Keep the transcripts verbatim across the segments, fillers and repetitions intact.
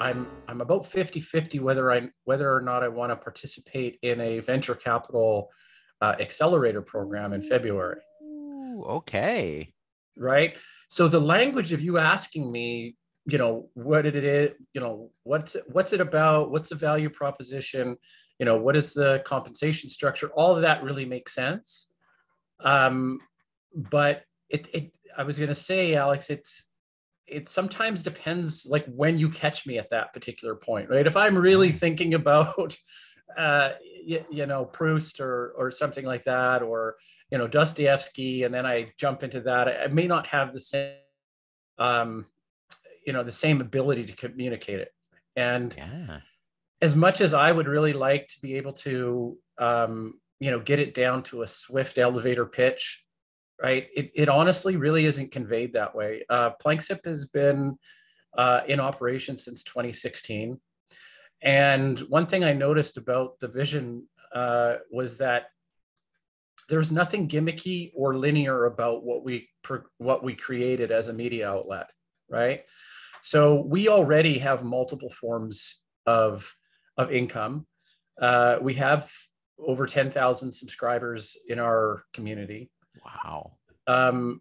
I'm I'm about fifty fifty whether I whether or not I want to participate in a venture capital uh, accelerator program in February. Ooh, okay. Right. So the language of you asking me, you know, what it is, you know, what's it, what's it about? What's the value proposition? You know, what is the compensation structure? All of that really makes sense. Um, but it, it, I was going to say, Alex, it's, it sometimes depends like when you catch me at that particular point, right? If I'm really thinking about, uh, you, you know, Proust or, or something like that, or, you know, Dostoevsky, and then I jump into that, I, I may not have the same, um, you know, the same ability to communicate it. And yeah. as much as I would really like to be able to, um, you know, get it down to a swift elevator pitch, right? It, it honestly really isn't conveyed that way. Uh, PlanckSIP has been uh, in operation since twenty sixteen. And one thing I noticed about the vision uh, was that there was nothing gimmicky or linear about what we, what we created as a media outlet, right? So we already have multiple forms of, of income. Uh, we have over ten thousand subscribers in our community. Wow. Um,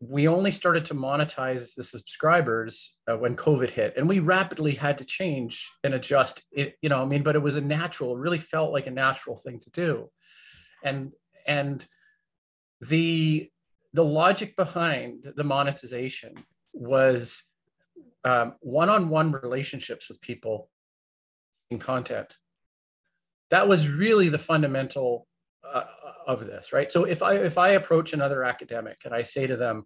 we only started to monetize the subscribers uh, when COVID hit, and we rapidly had to change and adjust it, you know, I mean, but it was a natural, really felt like a natural thing to do. And, and the, the logic behind the monetization was um, one-on-one relationships with people in content. That was really the fundamental uh, of this, right? So if I if I approach another academic and I say to them,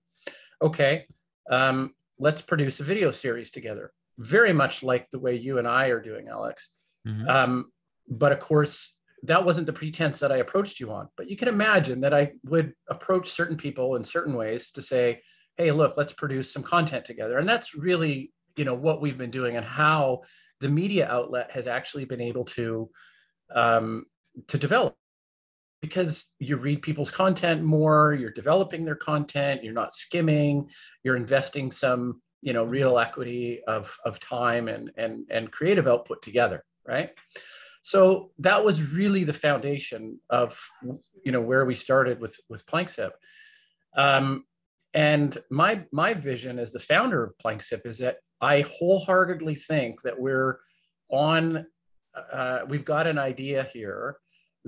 okay, um, let's produce a video series together, very much like the way you and I are doing, Alex. Mm-hmm. Um, but of course, that wasn't the pretense that I approached you on. But you can imagine that I would approach certain people in certain ways to say, hey, look, let's produce some content together. And that's really, you know, what we've been doing and how the media outlet has actually been able to, um, to develop. Because you read people's content more, you're developing their content, you're not skimming, you're investing some, you know, real equity of, of time and, and, and creative output together, right? So that was really the foundation of, you know, where we started with, with PlanckSIP. Um, and my, my vision as the founder of PlanckSIP is that I wholeheartedly think that we're on, uh, we've got an idea here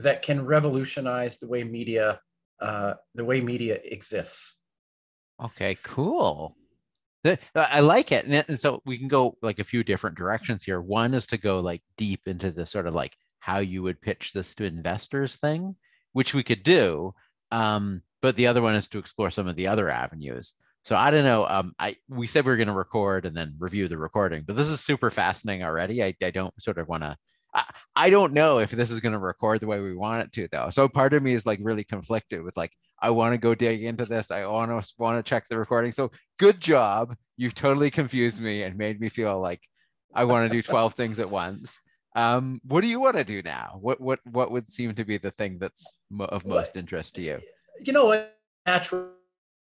that can revolutionize the way media, uh, the way media exists. Okay, cool. The, I like it. And, and so we can go like a few different directions here. One is to go like deep into the sort of like how you would pitch this to investors thing, which we could do. Um, but the other one is to explore some of the other avenues. So I don't know, um, I, we said we were gonna record and then review the recording, but this is super fascinating already. I, I don't sort of wanna, I don't know if this is going to record the way we want it to, though. So part of me is like really conflicted with like, I want to go dig into this. I want to want to check the recording. So good job. You've totally confused me and made me feel like I want to do twelve things at once. Um, what do you want to do now? What what what would seem to be the thing that's of most interest to you? You know what? Natural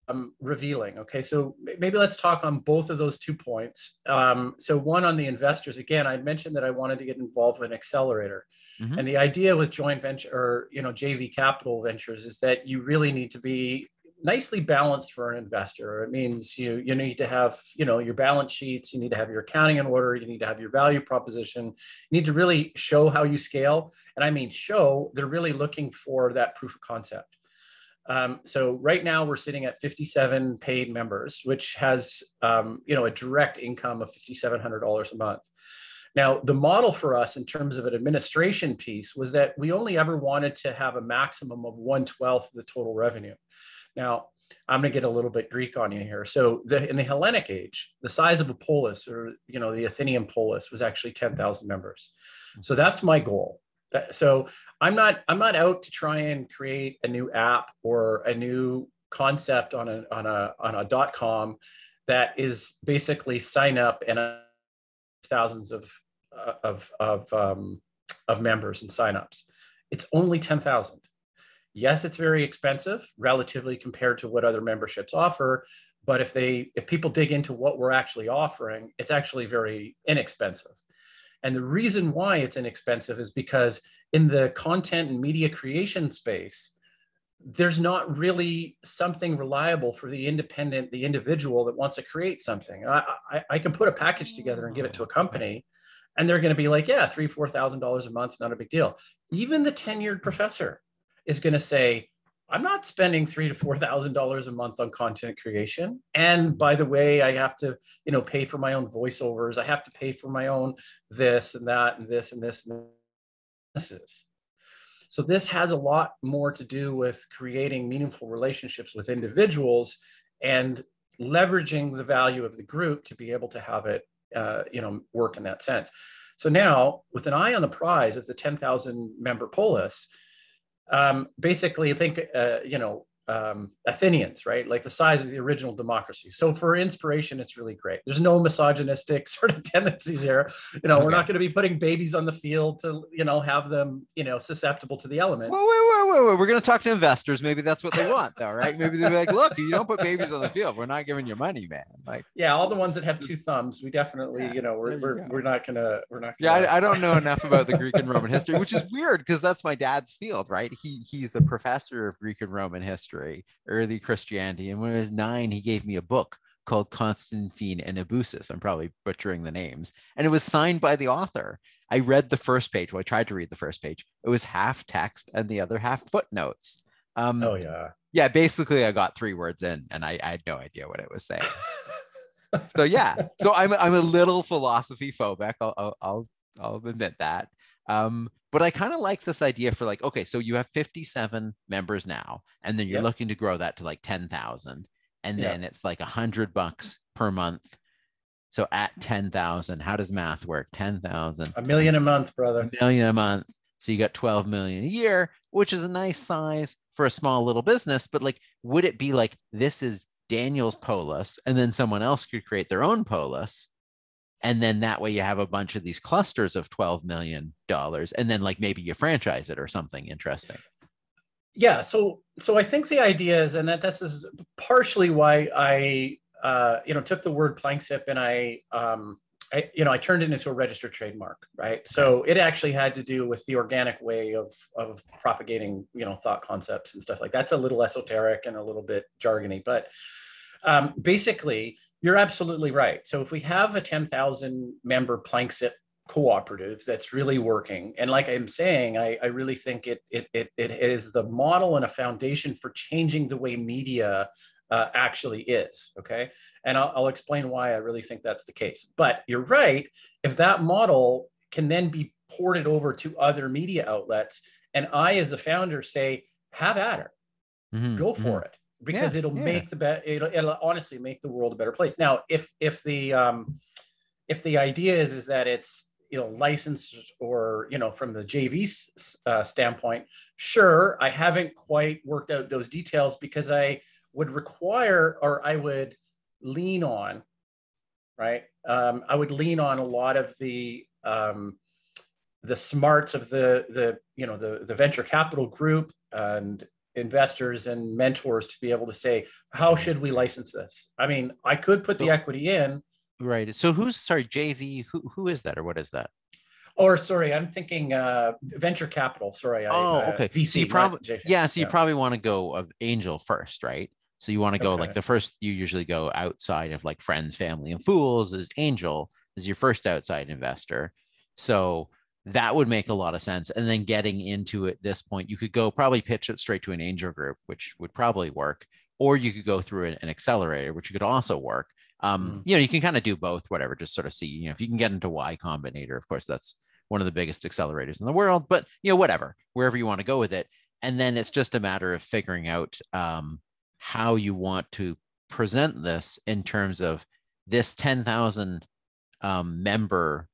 um, revealing. Okay, so maybe let's talk on both of those two points. Um, so one on the investors, again, I mentioned that I wanted to get involved with an accelerator. Mm-hmm. And the idea with joint venture or, you know, J V capital ventures is that you really need to be nicely balanced for an investor. It means you, you need to have, you know, your balance sheets, you need to have your accounting in order, you need to have your value proposition, you need to really show how you scale. And I mean, show, they're really looking for that proof of concept. Um, so right now we're sitting at fifty-seven paid members, which has, um, you know, a direct income of five thousand seven hundred dollars a month. Now, the model for us in terms of an administration piece was that we only ever wanted to have a maximum of one twelfth of the total revenue. Now, I'm going to get a little bit Greek on you here. So the, in the Hellenic age, the size of a polis or, you know, the Athenian polis was actually ten thousand members. So that's my goal. So I'm not I'm not out to try and create a new app or a new concept on a on a on a dot com that is basically sign up and uh, thousands of of of um, of members and signups. It's only ten thousand. Yes, it's very expensive relatively compared to what other memberships offer, But if they, if people dig into what we're actually offering, it's actually very inexpensive. And the reason why it's inexpensive is because in the content and media creation space, there's not really something reliable for the independent, the individual that wants to create something. I, I, I can put a package together and give it to a company, and they're going to be like, yeah, three, four thousand dollars a month, not a big deal. Even the tenured professor is going to say, I'm not spending three to four thousand dollars a month on content creation. And by the way, I have to, you know, pay for my own voiceovers. I have to pay for my own this and that and this and this and this. So this has a lot more to do with creating meaningful relationships with individuals and leveraging the value of the group to be able to have it, uh, you know, work in that sense. So now, with an eye on the prize of the ten thousand member polis. Um, basically, think, uh, you know, um, Athenians, right? Like the size of the original democracy. So for inspiration, it's really great. There's no misogynistic sort of tendencies here. You know, okay. We're not going to be putting babies on the field to, you know, have them, you know, susceptible to the elements. Whoa, whoa, whoa, whoa. We're going to talk to investors. Maybe that's what they want though, right? Maybe they'll be like, look, you don't put babies on the field. We're not giving you money, man. Like, yeah, all the ones that have two thumbs, we definitely, yeah, you know, we're, we're, go. we're not going to, we're not gonna... Yeah, I, I don't know enough about the Greek and Roman history, which is weird because that's my dad's field, right? He He's a professor of Greek and Roman history. Early Christianity, and when I was nine, he gave me a book called Constantine and Abusus. I'm probably butchering the names, and it was signed by the author. I read the first page. Well, I tried to read the first page. It was half text and the other half footnotes. Um, oh yeah, yeah. Basically, I got three words in, and I, I had no idea what it was saying. So yeah, so I'm I'm a little philosophy phobic. I'll I'll I'll admit that. Um, but I kind of like this idea for like, okay, so you have fifty-seven members now, and then you're yep. looking to grow that to like ten thousand. And yep. then it's like a hundred bucks per month. So at ten thousand, how does math work? ten thousand. A million a month, brother. A million a month. So you got twelve million a year, which is a nice size for a small little business. But like, would it be like, this is Daniel's polis, and then someone else could create their own polis? And then that way you have a bunch of these clusters of twelve million dollars, and then like maybe you franchise it or something interesting. Yeah. So, so I think the idea is, and that this is partially why I, uh, you know, took the word Plancksip and I, um, I, you know, I turned it into a registered trademark, right? So it actually had to do with the organic way of, of propagating, you know, thought concepts and stuff like that. That's a little esoteric and a little bit jargony, but um, basically, you're absolutely right. So if we have a ten thousand member Plancksip cooperative that's really working, and like I'm saying, I, I really think it, it, it, it is the model and a foundation for changing the way media uh, actually is, okay? And I'll, I'll explain why I really think that's the case. But you're right, if that model can then be ported over to other media outlets, and I as the founder say, have at her, mm-hmm. go for mm-hmm. it. Because yeah, it'll yeah. make the be- it'll, it'll honestly make the world a better place. Now, if if the um, if the idea is is that it's, you know, licensed or, you know, from the J V uh, standpoint, sure, I haven't quite worked out those details because I would require or I would lean on, right? Um, I would lean on a lot of the um, the smarts of the the you know the the venture capital group and investors and mentors to be able to say, how should we license this? I mean, I could put the equity in. Right. So who's, sorry, J V, who, who is that or what is that? Or sorry, I'm thinking uh, venture capital. Sorry. Oh, I, uh, okay. V C, so you prob- yeah. So you yeah. probably want to go of angel first, right? So you want to go okay. like the first, you usually go outside of like friends, family, and fools is angel is your first outside investor. So that would make a lot of sense. And then getting into at this point, you could go probably pitch it straight to an angel group, which would probably work. Or you could go through an, an accelerator, which could also work. Um, mm-hmm. You know, you can kind of do both, whatever, just sort of see, you know, if you can get into Y Combinator, of course, that's one of the biggest accelerators in the world, but, you know, whatever, wherever you want to go with it. And then it's just a matter of figuring out um, how you want to present this in terms of this ten thousand um, member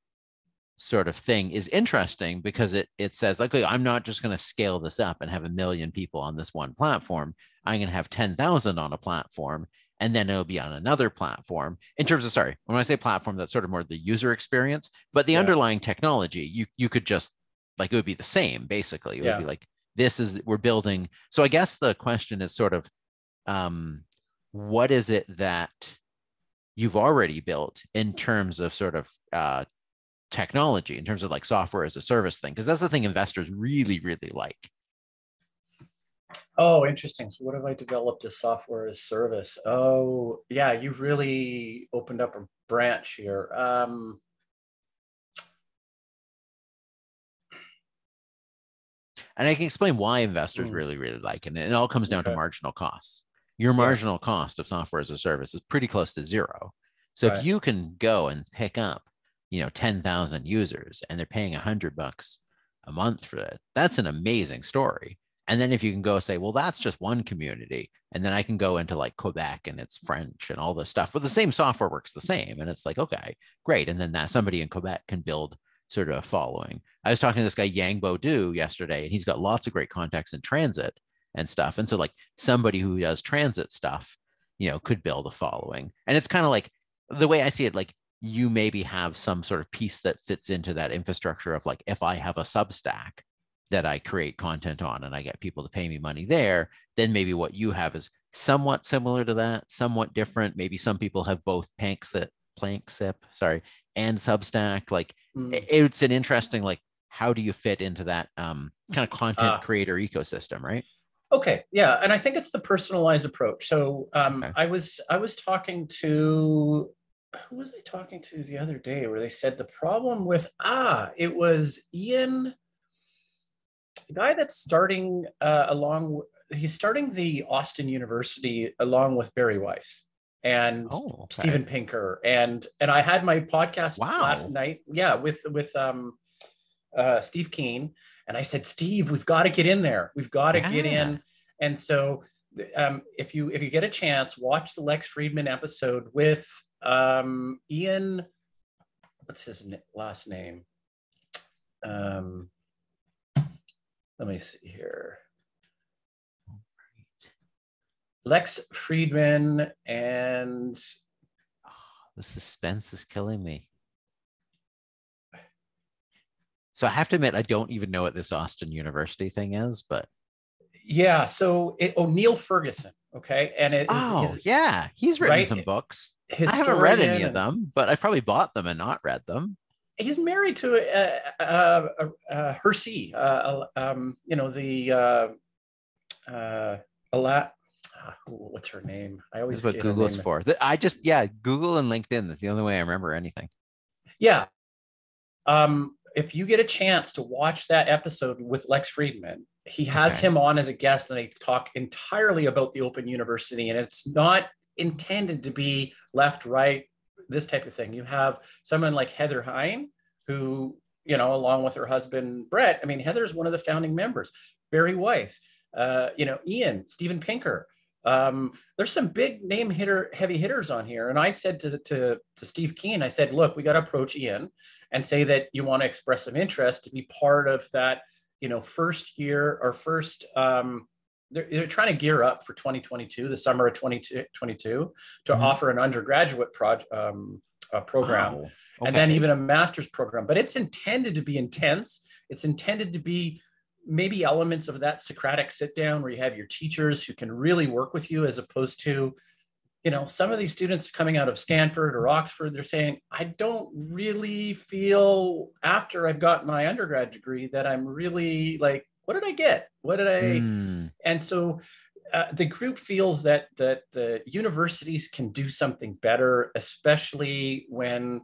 sort of thing is interesting because it it says like, I'm not just going to scale this up and have a million people on this one platform. I'm going to have ten thousand on a platform, and then it'll be on another platform. In terms of, sorry, when I say platform, that's sort of more the user experience, but the yeah. underlying technology, you you could just like, it would be the same basically. It yeah. would be like, this is, we're building. So I guess the question is sort of, um, what is it that you've already built in terms of sort of uh, technology, in terms of like software as a service thing? Because that's the thing investors really, really like. Oh, interesting. So what have I developed as software as service? Oh, yeah, you've really opened up a branch here. Um, and I can explain why investors really, really like it. And it all comes down okay. to marginal costs. Your marginal cost of software as a service is pretty close to zero. So right. if you can go and pick up, you know, ten thousand users and they're paying a hundred bucks a month for that, that's an amazing story. And then if you can go say, well, that's just one community, and then I can go into like Quebec and it's French and all this stuff, but the same software works the same. And it's like, okay, great. And then that somebody in Quebec can build sort of a following. I was talking to this guy, Yang Bodu, yesterday, and he's got lots of great contacts in transit and stuff. And so like somebody who does transit stuff, you know, could build a following. And it's kind of like the way I see it, like you maybe have some sort of piece that fits into that infrastructure of like, if I have a Substack that I create content on and I get people to pay me money there, then maybe what you have is somewhat similar to that, somewhat different. Maybe some people have both Planck, Planck, sorry, and Substack. Like mm. it's an interesting, like, how do you fit into that um, kind of content uh. creator ecosystem, right? Okay, yeah, and I think it's the personalized approach. So um, okay. I was I was talking to, who was I talking to the other day where they said the problem with, ah, it was Ian, the guy that's starting uh, along, he's starting the Austin University along with Barry Weiss and oh, okay. Steven Pinker. And and I had my podcast wow. last night, yeah, with, with um, uh, Steve Keen. And I said, Steve, we've got to get in there. We've got to yeah. get in. And so um, if you if you get a chance, watch the Lex Fridman episode with um, Ian, what's his na- last name? Um, let me see here. Lex Fridman and... Oh, the suspense is killing me. So I have to admit, I don't even know what this Austin University thing is, but. Yeah, so it, oh, Niall Ferguson, okay. And it is, oh, is, yeah, he's written right? some books. I haven't read any of them, but I probably bought them and not read them. He's married to uh, uh, uh, Hersey, uh, um, you know, the, uh, uh, Ala- what's her name? I always That's what Google's for. I just, yeah, Google and LinkedIn is the only way I remember anything. Yeah. Um. If you get a chance to watch that episode with Lex Fridman, he has okay. him on as a guest and they talk entirely about the Open University, and it's not intended to be left, right, this type of thing. You have someone like Heather Hine, who, you know, along with her husband, Brett, I mean, Heather's one of the founding members, Barry Weiss, uh, you know, Ian, Steven Pinker. Um, there's some big name hitter, heavy hitters on here. And I said to, to, to Steve Keen, I said, look, we got to approach Ian and say that you want to express some interest to be part of that, you know, first year or first, um, they're, they're trying to gear up for twenty twenty-two, the summer of twenty twenty-two, to mm-hmm. offer an undergraduate pro- um, uh, program, wow. okay. and then even a master's program, but it's intended to be intense. It's intended to be maybe elements of that Socratic sit down where you have your teachers who can really work with you, as opposed to, you know, some of these students coming out of Stanford or Oxford, they're saying, I don't really feel after I've got my undergrad degree that I'm really like, what did I get? What did I? Mm. And so uh, the group feels that, that the universities can do something better, especially when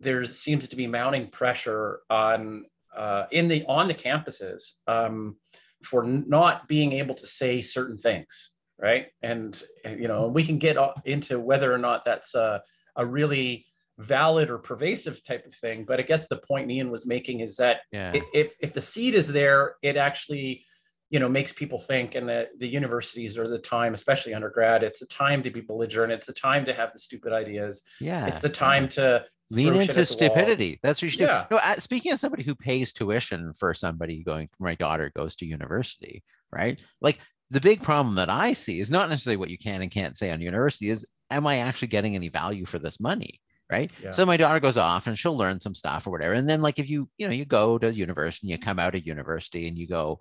there seems to be mounting pressure on Uh, in the on the campuses um, for n- not being able to say certain things, right? And you know, we can get into whether or not that's a, a really valid or pervasive type of thing. But I guess the point Ian was making is that yeah. it, if if the seed is there, it actually, you know, makes people think. And the the universities are the time, especially undergrad, it's a time to be belligerent. It's a time to have the stupid ideas. Yeah, it's the time yeah. to. Lean into stupidity. Wall. That's what you should yeah. do. No, speaking of somebody who pays tuition for somebody going, my daughter goes to university, right? Like the big problem that I see is not necessarily what you can and can't say on university is, am I actually getting any value for this money, right? Yeah. So my daughter goes off and she'll learn some stuff or whatever. And then like, if you, you know, you go to university and you come out of university and you go,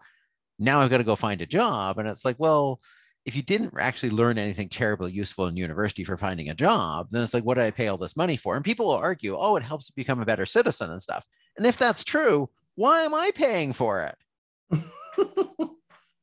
now I've got to go find a job. And it's like, well, if you didn't actually learn anything terribly useful in university for finding a job, then it's like, what did I pay all this money for? And people will argue, oh, it helps become a better citizen and stuff. And if that's true, why am I paying for it?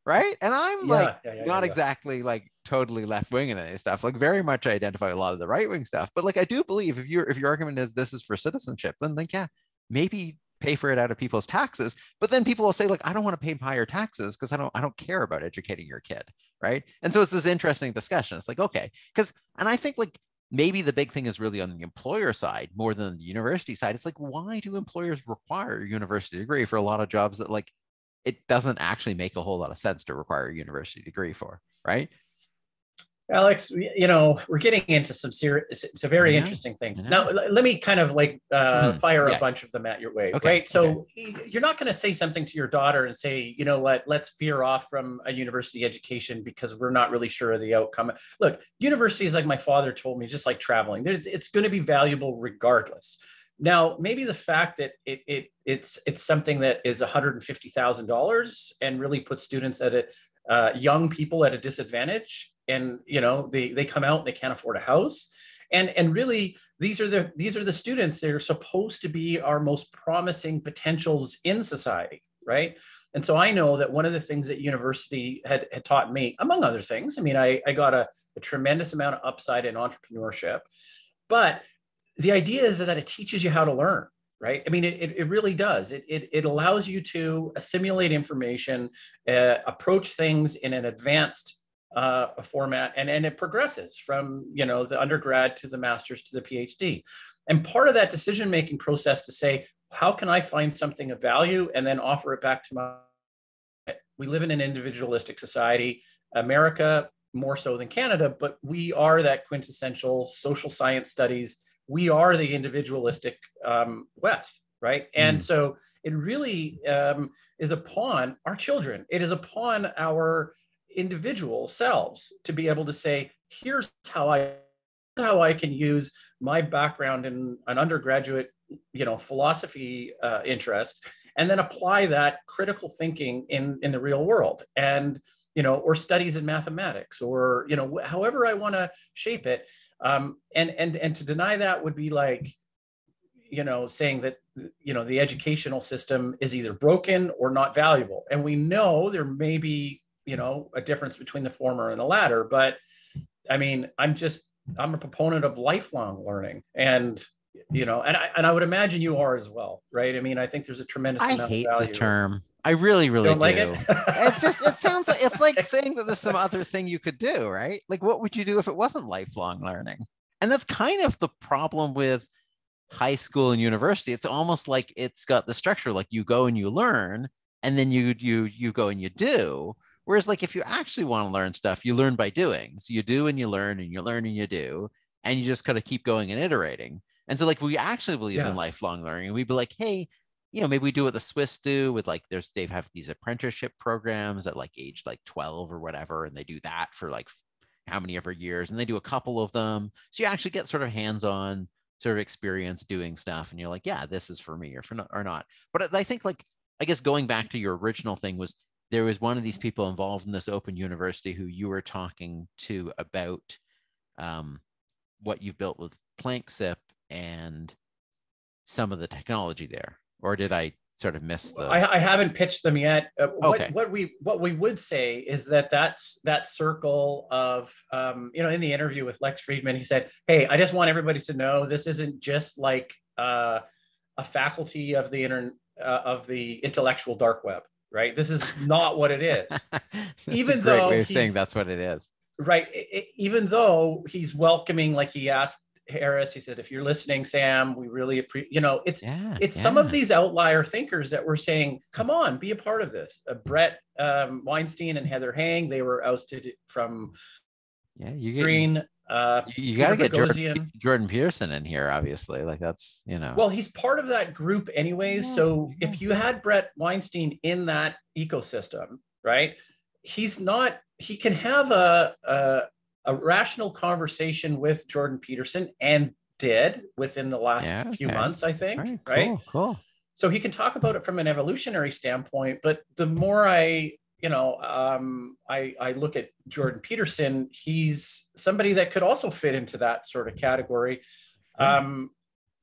Right? And I'm yeah, like, yeah, yeah, not yeah, exactly yeah. like totally left-wing and any stuff, like very much I identify a lot of the right-wing stuff. But like, I do believe if your if your argument is this is for citizenship, then like, yeah, maybe pay for it out of people's taxes. But then people will say, like, I don't want to pay higher taxes because I don't I don't care about educating your kid. Right. And so it's this interesting discussion. It's like, okay, because, and I think like maybe the big thing is really on the employer side more than the university side. It's like, why do employers require a university degree for a lot of jobs that like, it doesn't actually make a whole lot of sense to require a university degree for, right? Alex, you know, we're getting into some serious, it's, it's a very yeah. interesting things. Yeah. Now, let me kind of like uh, mm-hmm. fire yeah. a bunch of them at your way, okay. right? So okay. you're not going to say something to your daughter and say, you know what, let's veer off from a university education because we're not really sure of the outcome. Look, university is like my father told me, just like traveling. There's, it's going to be valuable regardless. Now, maybe the fact that it, it it's it's something that is one hundred fifty thousand dollars and really puts students at a, uh, young people at a disadvantage. And, you know, they, they come out and they can't afford a house. And, and really, these are the these are the students that are supposed to be our most promising potentials in society, right? And so I know that one of the things that university had, had taught me, among other things, I mean, I, I got a, a tremendous amount of upside in entrepreneurship. But the idea is that it teaches you how to learn, right? I mean, it, it, it really does. It, it, it allows you to assimilate information, uh, approach things in an advanced Uh, a format, and, and it progresses from, you know, the undergrad to the master's to the PhD. And part of that decision-making process to say, how can I find something of value and then offer it back to my, we live in an individualistic society, America more so than Canada, but we are that quintessential social science studies. We are the individualistic um, West, right? Mm. And so it really um, is upon our children. It is upon our individual selves to be able to say, here's how I how I can use my background in an undergraduate, you know, philosophy uh, interest, and then apply that critical thinking in in the real world, and you know, or studies in mathematics, or you know, however I want to shape it. Um, and and and to deny that would be like, you know, saying that, you know, the educational system is either broken or not valuable, and we know there may be, you know, a difference between the former and the latter. But I mean, I'm just, I'm a proponent of lifelong learning, and, you know, and I, and I would imagine you are as well, right? I mean, I think there's a tremendous amount of value. I hate the term. I really, really do. Like it? It's just, it sounds like, it's like saying that there's some other thing you could do, right? Like, what would you do if it wasn't lifelong learning? And that's kind of the problem with high school and university. It's almost like it's got the structure, like you go and you learn, and then you, you, you go and you do. Whereas like, if you actually want to learn stuff, you learn by doing. So you do and you learn and you learn and you do, and you just kind of keep going and iterating. And so like, we actually believe yeah. in lifelong learning. We'd be like, hey, you know, maybe we do what the Swiss do with like, there's, they have these apprenticeship programs at like age like twelve or whatever. And they do that for like how many ever years, and they do a couple of them. So you actually get sort of hands-on sort of experience doing stuff. And you're like, yeah, this is for me or for not, or not. But I think like, I guess going back to your original thing was, there was one of these people involved in this Open University who you were talking to about um, what you've built with PlanckSip and some of the technology there, or did I sort of miss the? I, I haven't pitched them yet. Uh, okay. What, what we what we would say is that that's that circle of um, you know, in the interview with Lex Fridman, he said, "Hey, I just want everybody to know this isn't just like uh, a faculty of the inter uh, of the intellectual dark web." Right? This is not what it is. That's even a great though way of saying that's what it is. Right. It, it, even though he's welcoming, like he asked Harris, he said, if you're listening, Sam, we really appreciate, you know, it's, yeah, it's yeah. some of these outlier thinkers that were saying, come on, be a part of this. Uh, Brett um, Weinstein and Heather Hine, they were ousted from yeah, you get, Green. Uh, you got to get Jordan, Jordan Peterson in here, obviously. Like that's, you know. Well, he's part of that group anyways. Yeah, so yeah. if you had Brett Weinstein in that ecosystem, right? He's not, he can have a, a, a rational conversation with Jordan Peterson, and did within the last yeah, okay. few months, I think, right? right? Cool, cool. So he can talk about it from an evolutionary standpoint, but the more I, you know, um, I, I look at Jordan Peterson, he's somebody that could also fit into that sort of category. Um,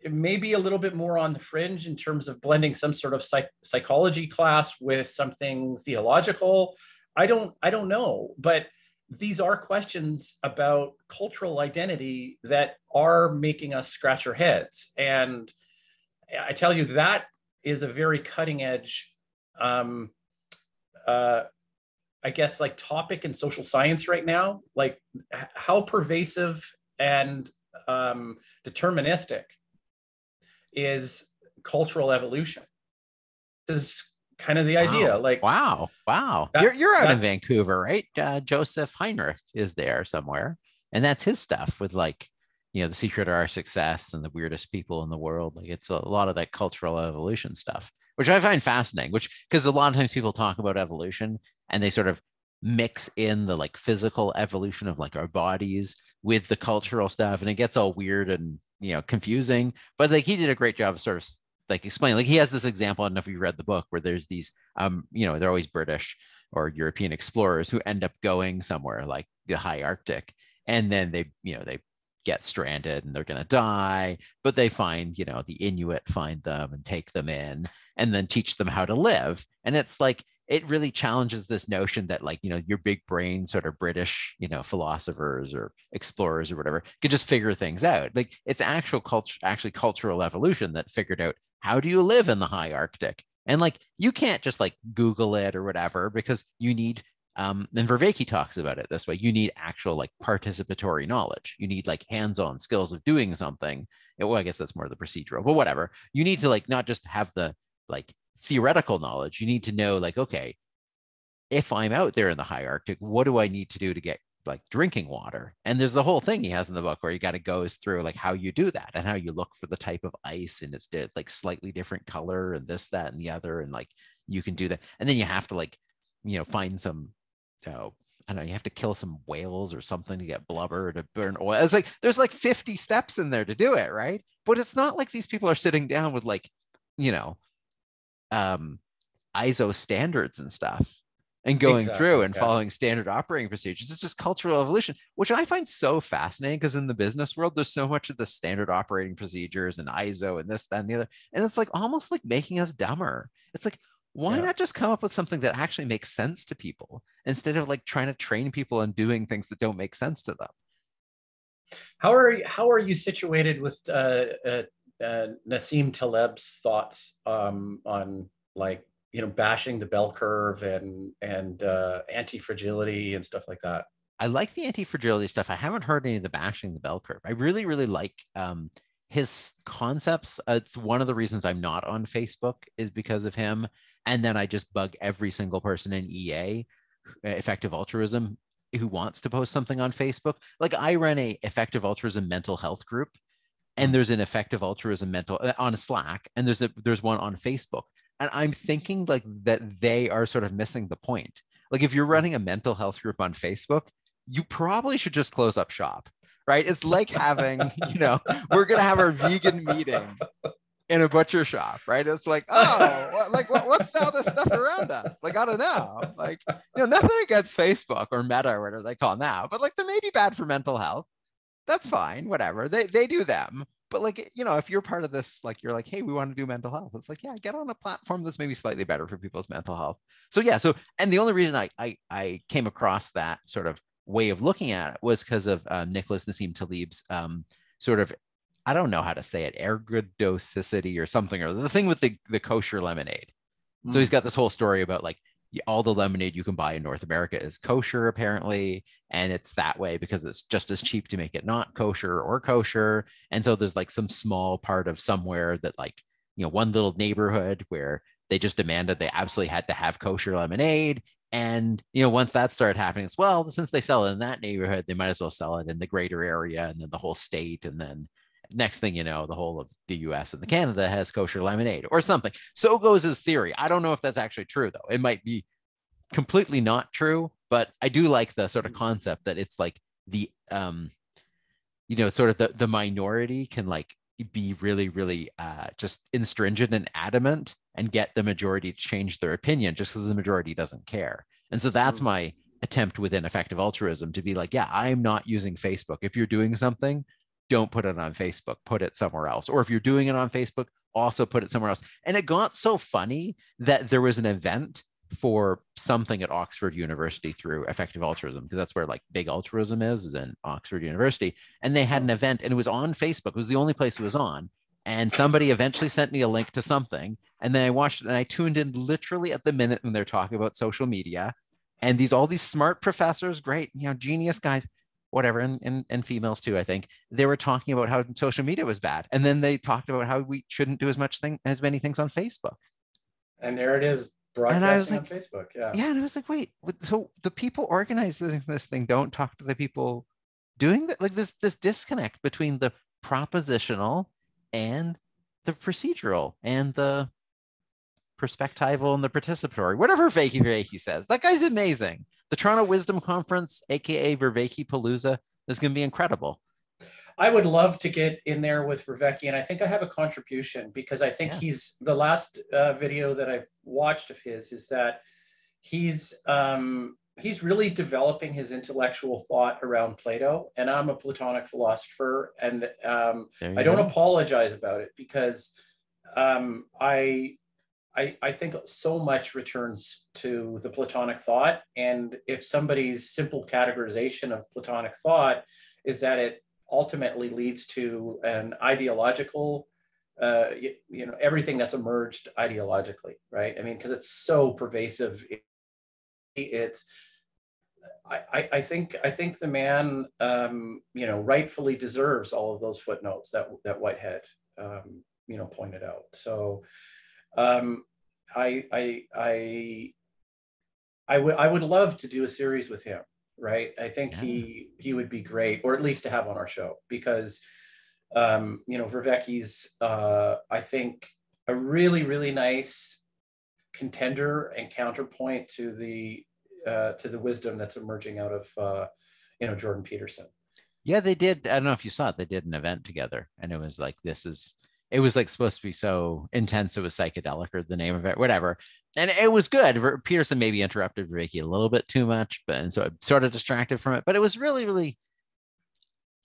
maybe a little bit more on the fringe in terms of blending some sort of psych psychology class with something theological. I don't, I don't know, but these are questions about cultural identity that are making us scratch our heads. And I tell you, that is a very cutting edge, um, uh, I guess, like topic in social science right now, like how pervasive and um, deterministic is cultural evolution. This is kind of the idea. Wow. Like, wow, wow. That, you're you're out that, in Vancouver, right? Uh, Joseph Heinrich is there somewhere, and that's his stuff with, like, you know, The Secret of Our Success and The Weirdest People in the World. Like, it's a lot of that cultural evolution stuff, which I find fascinating, which, because a lot of times people talk about evolution and they sort of mix in the, like, physical evolution of, like, our bodies with the cultural stuff, and it gets all weird and, you know, confusing. But, like, he did a great job of sort of, like, explaining, like, he has this example, I don't know if you read the book, where there's these, um, you know, they're always British or European explorers who end up going somewhere like the high Arctic, and then they, you know, they get stranded and they're going to die, but they find, you know, the Inuit find them and take them in and then teach them how to live. And it's like, it really challenges this notion that, like, you know, your big brain sort of British, you know, philosophers or explorers or whatever could just figure things out. Like, it's actual culture, actually cultural evolution that figured out, how do you live in the high Arctic? And, like, you can't just, like, Google it or whatever, because you need, Um, and Vervaeke talks about it this way, you need actual, like, participatory knowledge. You need, like, hands-on skills of doing something. Well, I guess that's more the procedural, but whatever. You need to, like, not just have the, like, theoretical knowledge. You need to know, like, okay, if I'm out there in the high Arctic, what do I need to do to get, like, drinking water? And there's the whole thing he has in the book where he kind of goes through, like, how you do that and how you look for the type of ice and it's, like, slightly different color and this, that, and the other. And, like, you can do that. And then you have to, like, you know, find some, oh, I don't know, you have to kill some whales or something to get blubber to burn oil. It's like, there's like fifty steps in there to do it, right? But it's not like these people are sitting down with, like, you know, um, I S O standards and stuff and going exactly, through and yeah. following standard operating procedures. It's just cultural evolution, which I find so fascinating, because in the business world, there's so much of the standard operating procedures and I S O and this, that, and the other. And it's like almost like making us dumber. It's like, why yeah. not just come up with something that actually makes sense to people instead of, like, trying to train people on doing things that don't make sense to them? How are you, how are you situated with uh, uh, uh, Nassim Taleb's thoughts um, on, like, you know, bashing the bell curve and and uh, anti-fragility and stuff like that? I like the anti-fragility stuff. I haven't heard any of the bashing the bell curve. I really, really like um, his concepts. Uh, it's one of the reasons I'm not on Facebook is because of him. And then I just bug every single person in E A, Effective Altruism, who wants to post something on Facebook. Like, I run a Effective Altruism mental health group, and there's an Effective Altruism mental on Slack, and there's a, there's one on Facebook. And I'm thinking, like, that they are sort of missing the point. Like, if you're running a mental health group on Facebook, you probably should just close up shop, right? It's like having, you know, we're going to have our vegan meeting in a butcher shop, right? It's like, oh, what, like what, what's all this stuff around us? Like, I don't know. Like, you know, nothing against Facebook or Meta or whatever they call now, but, like, they may be bad for mental health. That's fine, whatever. They they do them. But, like, you know, if you're part of this, like, you're like, hey, we want to do mental health. It's like, yeah, get on a platform that's maybe slightly better for people's mental health. So yeah, so, and the only reason I I, I came across that sort of way of looking at it was because of uh, Nicholas Nassim Taleb's um, sort of, I don't know how to say it, ergodosicity or something, or the thing with the, the kosher lemonade. Mm. So he's got this whole story about, like, all the lemonade you can buy in North America is kosher apparently. And it's that way because it's just as cheap to make it not kosher or kosher. And so there's, like, some small part of somewhere that, like, you know, one little neighborhood where they just demanded they absolutely had to have kosher lemonade. And, you know, once that started happening as well, since they sell it in that neighborhood, they might as well sell it in the greater area and then the whole state. And then next thing you know, the whole of the U S and the Canada has kosher lemonade or something. So goes his theory. I don't know if that's actually true, though. It might be completely not true, but I do like the sort of concept that it's like the, um, you know, sort of the, the minority can, like, be really, really uh, just stringent and adamant and get the majority to change their opinion just because the majority doesn't care. And so that's mm. my attempt within effective altruism to be like, yeah, I'm not using Facebook. If you're doing something, don't put it on Facebook, put it somewhere else. Or if you're doing it on Facebook, also put it somewhere else. And it got so funny that there was an event for something at Oxford University through effective altruism, because that's where like big altruism is, is in Oxford University. And they had an event and it was on Facebook. It was the only place it was on. And somebody eventually sent me a link to something. And then I watched it and I tuned in literally at the minute when they're talking about social media and these, all these smart professors, great, you know, genius guys, whatever. And, and, and females too, I think they were talking about how social media was bad. And then they talked about how we shouldn't do as much thing as many things on Facebook. And there it is. Broadcasting and I was like, on Facebook, yeah. Yeah, and I was like, wait, so the people organizing this thing don't talk to the people doing that? Like this, this disconnect between the propositional and the procedural and the perspectival and the participatory, whatever Vervaeke Vervaeke says. That guy's amazing. The Toronto Wisdom Conference, A K A Vervaeke Palooza, is going to be incredible. I would love to get in there with Vervaeke, and I think I have a contribution because I think yeah. he's the last uh, video that I've watched of his is that he's um, he's really developing his intellectual thought around Plato, and I'm a Platonic philosopher, and um, I don't go. apologize about it because um, I, I I think so much returns to the Platonic thought, and if somebody's simple categorization of Platonic thought is that it ultimately leads to an ideological, uh, you, you know, everything that's emerged ideologically, right? I mean, because it's so pervasive. It, it's, I, I think, I think the man, um, you know, rightfully deserves all of those footnotes that that Whitehead, um, you know, pointed out. So, um, I, I, I, I would, I would love to do a series with him. Right, I think yeah. he he would be great, or at least to have on our show, because um, you know Vervaeke's uh, I think a really really nice contender and counterpoint to the uh, to the wisdom that's emerging out of uh, you know Jordan Peterson. Yeah, they did. I don't know if you saw it. They did an event together, and it was like this is it was like supposed to be so intense. It was psychedelic, or the name of it, whatever. And it was good. Peterson maybe interrupted Vervaeke a little bit too much, but and so I'm sort of distracted from it. But it was really, really,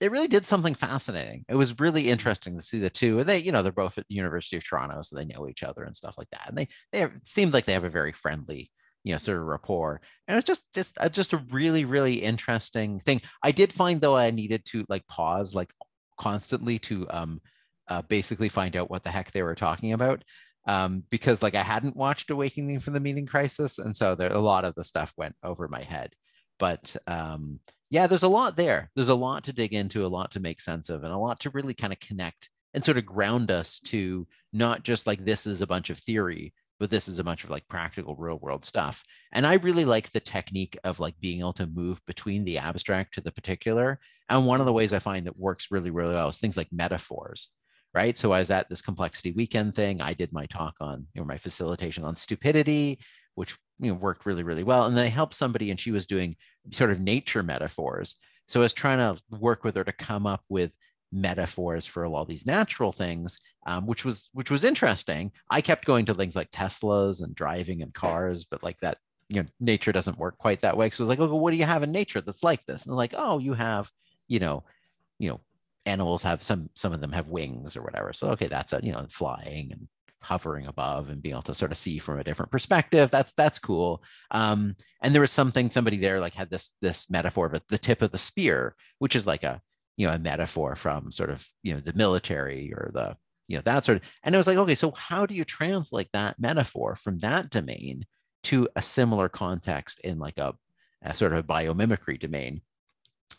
it really did something fascinating. It was really interesting to see the two. And they, you know, they're both at the University of Toronto, so they know each other and stuff like that. And they, they have, it seemed like they have a very friendly, you know, sort of rapport. And it's just, just, just a really, really interesting thing. I did find though I needed to like pause like constantly to um, uh, basically find out what the heck they were talking about. Um, because like I hadn't watched Awakening from the Meaning Crisis. And so there, a lot of the stuff went over my head, but um, yeah, there's a lot there. There's a lot to dig into, a lot to make sense of, and a lot to really kind of connect and sort of ground us to not just like, this is a bunch of theory, but this is a bunch of like practical real world stuff. And I really like the technique of like being able to move between the abstract to the particular. And one of the ways I find that works really, really well is things like metaphors. Right. So I was at this complexity weekend thing. I did my talk on, you know, my facilitation on stupidity, which you know, worked really, really well. And then I helped somebody and she was doing sort of nature metaphors. So I was trying to work with her to come up with metaphors for all these natural things, um, which was which was interesting. I kept going to things like Teslas and driving and cars, but like that, you know, nature doesn't work quite that way. So I was like, oh, what do you have in nature that's like this? And like, oh, you have, you know, you know, animals have some, some of them have wings or whatever. So, okay, that's a, you know, flying and hovering above and being able to sort of see from a different perspective. That's, that's cool. Um, and there was something, somebody there like had this, this metaphor of the tip of the spear, which is like a, you know, a metaphor from sort of, you know, the military or the, you know, that sort of, and it was like, okay, so how do you translate that metaphor from that domain to a similar context in like a, a sort of a biomimicry domain?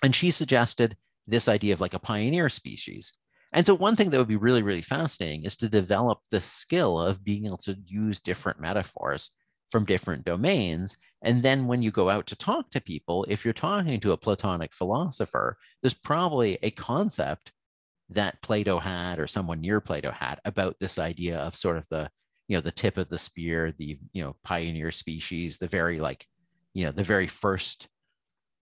And she suggested this idea of like a pioneer species. And so one thing that would be really, really fascinating is to develop the skill of being able to use different metaphors from different domains. And then when you go out to talk to people, if you're talking to a Platonic philosopher, there's probably a concept that Plato had or someone near Plato had about this idea of sort of the, you know, the tip of the spear, the, you know, pioneer species, the very like, you know, the very first,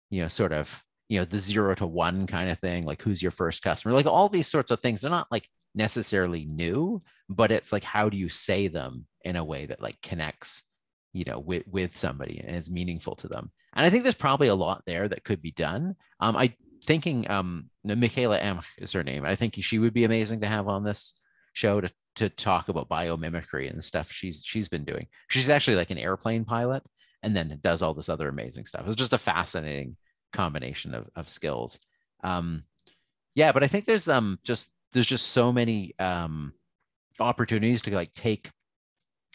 you know, sort of, you know, the zero to one kind of thing, like who's your first customer, like all these sorts of things. They're not like necessarily new, but it's like, how do you say them in a way that like connects you know, with, with somebody and is meaningful to them. And I think there's probably a lot there that could be done. Um, I thinking um, Michaela M is her name. I think she would be amazing to have on this show to, to talk about biomimicry and the stuff she's she's been doing. She's actually like an airplane pilot and then does all this other amazing stuff. It's just a fascinating combination of, of skills. Um, yeah, but I think there's um just there's just so many um, opportunities to like take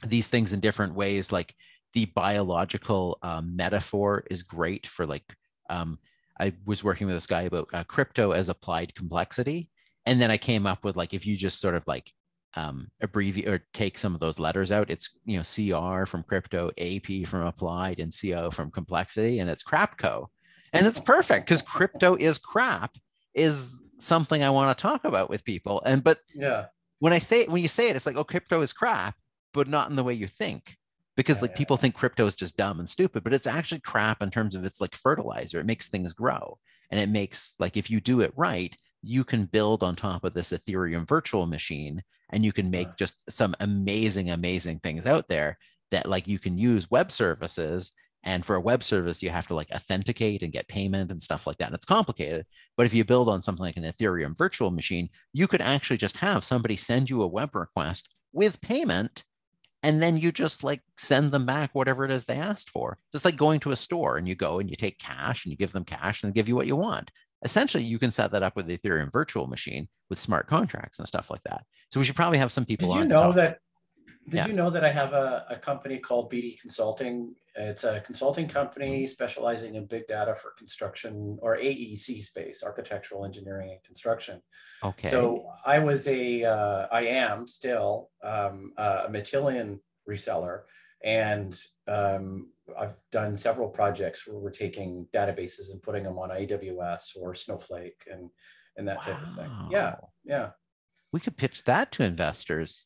these things in different ways. Like the biological um, metaphor is great for like, um, I was working with this guy about uh, crypto as applied complexity. And then I came up with like, if you just sort of like um, abbreviate or take some of those letters out, it's, you know, C R from crypto, A P from applied, and C O from complexity, and it's Crapco. And it's perfect because crypto is crap is something I want to talk about with people. And, but yeah, when I say it, when you say it, it's like, oh, crypto is crap, but not in the way you think, because yeah, like yeah, people yeah. think crypto is just dumb and stupid, but it's actually crap in terms of it's like fertilizer. It makes things grow. And it makes like, if you do it right, you can build on top of this Ethereum virtual machine, and you can make yeah. just some amazing, amazing things out there that like you can use web services. And for a web service, you have to like authenticate and get payment and stuff like that. And it's complicated. But if you build on something like an Ethereum virtual machine, you could actually just have somebody send you a web request with payment. And then you just like send them back whatever it is they asked for. Just like going to a store and you go and you take cash and you give them cash and they give you what you want. Essentially, you can set that up with the Ethereum virtual machine with smart contracts and stuff like that. So we should probably have some people on. Did you know that? Did yeah. you know that I have a, a company called B D Consulting? It's a consulting company specializing in big data for construction, or A E C space, architectural engineering and construction. Okay. So I was a, uh, I am still um, a Matillion reseller, and um, I've done several projects where we're taking databases and putting them on A W S or Snowflake and and that wow. type of thing. Yeah, yeah. We could pitch that to investors.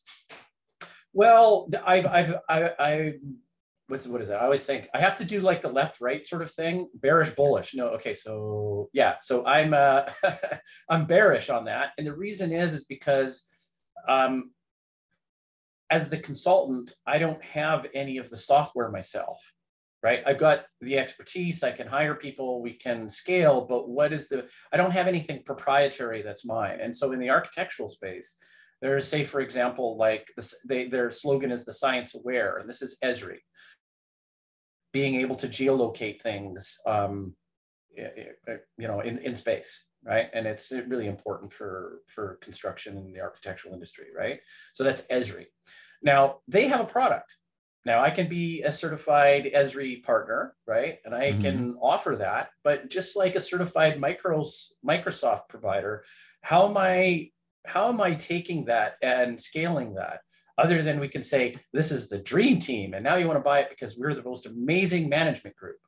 Well, I've, I've, I, I, what's, what is it? I always think I have to do like the left, right sort of thing. Bearish, bullish. No. Okay. So yeah. So I'm, uh, I'm bearish on that. And the reason is, is because, um, as the consultant, I don't have any of the software myself, right? I've got the expertise. I can hire people, we can scale, but what is the, I don't have anything proprietary that's mine. And so in the architectural space, there's, say, for example, like this, they, their slogan is the science aware, and this is Esri. Being able to geolocate things, um, you know, in, in space, right? And it's really important for, for construction in the architectural industry, right? So that's Esri. Now, they have a product. Now, I can be a certified Esri partner, right? And I mm-hmm. can offer that, but just like a certified micros, Microsoft provider, how am I... How am I taking that and scaling that? Other than we can say, this is the dream team, and now you want to buy it because we're the most amazing management group.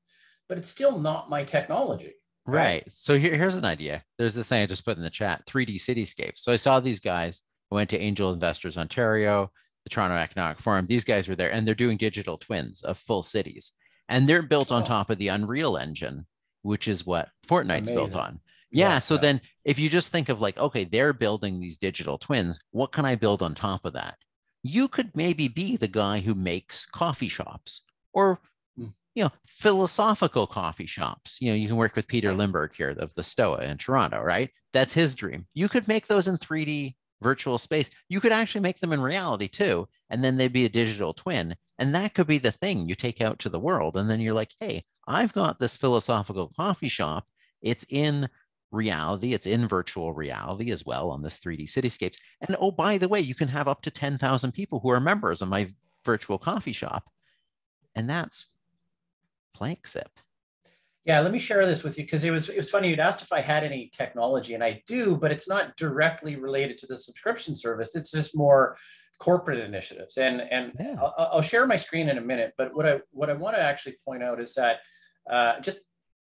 But it's still not my technology. Right. right. So here, here's an idea. There's this thing I just put in the chat, three D Cityscapes. So I saw these guys. I went to Angel Investors Ontario, the Toronto Economic Forum. These guys were there, and they're doing digital twins of full cities. And they're built on oh. top of the Unreal Engine, which is what Fortnite's amazing. built on. Yeah. So then if you just think of like, okay, they're building these digital twins. What can I build on top of that? You could maybe be the guy who makes coffee shops, or, you know, philosophical coffee shops. You know, you can work with Peter Lindbergh here of the Stoa in Toronto, right? That's his dream. You could make those in three D virtual space. You could actually make them in reality too. And then they'd be a digital twin. And that could be the thing you take out to the world. And then you're like, hey, I've got this philosophical coffee shop. It's in reality, it's in virtual reality as well on this three D Cityscapes. And oh, by the way, you can have up to ten thousand people who are members of my virtual coffee shop. And that's PlankSip. Yeah, let me share this with you, because it was, it was funny. You'd asked if I had any technology, and I do, but it's not directly related to the subscription service. It's just more corporate initiatives. And, and yeah. I'll, I'll share my screen in a minute. But what I, what I want to actually point out is that uh, just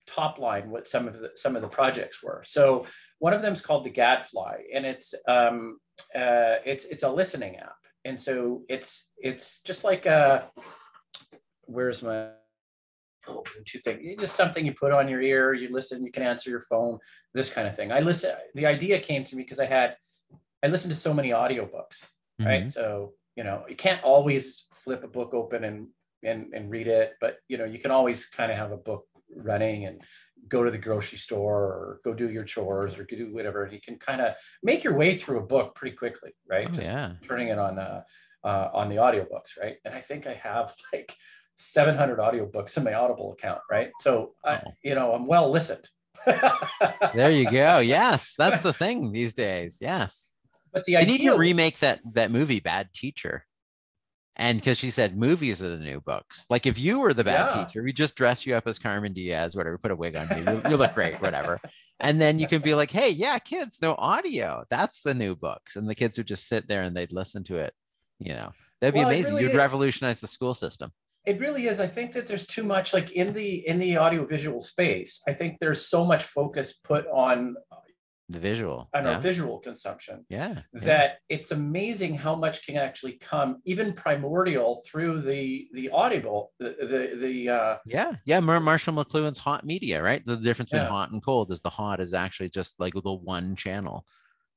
top line what some of the some of the projects were. So one of them is called the Gadfly, and it's um uh it's it's a listening app. And so it's it's just like a where's my oh, two things just something you put on your ear, you listen, you can answer your phone, this kind of thing. I listen the idea came to me because I had I listened to so many audiobooks, mm-hmm. right? So, you know, you can't always flip a book open and and, and read it. But, you know, you can always kind of have a book running and go to the grocery store or go do your chores or do whatever. You can kind of make your way through a book pretty quickly, right? Oh, Just yeah. turning it on uh, uh, on the audiobooks, right? And I think I have like seven hundred audiobooks in my Audible account, right? So, oh. I, you know, I'm well listened. There you go. Yes, that's the thing these days. Yes. But the idea they need to remake that that movie, Bad Teacher. And because she said movies are the new books. Like if you were the bad yeah. teacher, we just dress you up as Carmen Diaz, whatever, put a wig on you, you, you look great, whatever. And then you can be like, hey, yeah, kids, no audio. That's the new books. And the kids would just sit there and they'd listen to it. You know, that'd be well, amazing. Really You'd is. revolutionize the school system. It really is. I think that there's too much like in the in the audiovisual space. I think there's so much focus put on the visual and yeah. our visual consumption yeah that yeah. it's amazing how much can actually come even primordial through the the audible the the, the uh yeah yeah Marshall McLuhan's hot media, right? The difference between yeah. hot and cold is the hot is actually just like the one channel,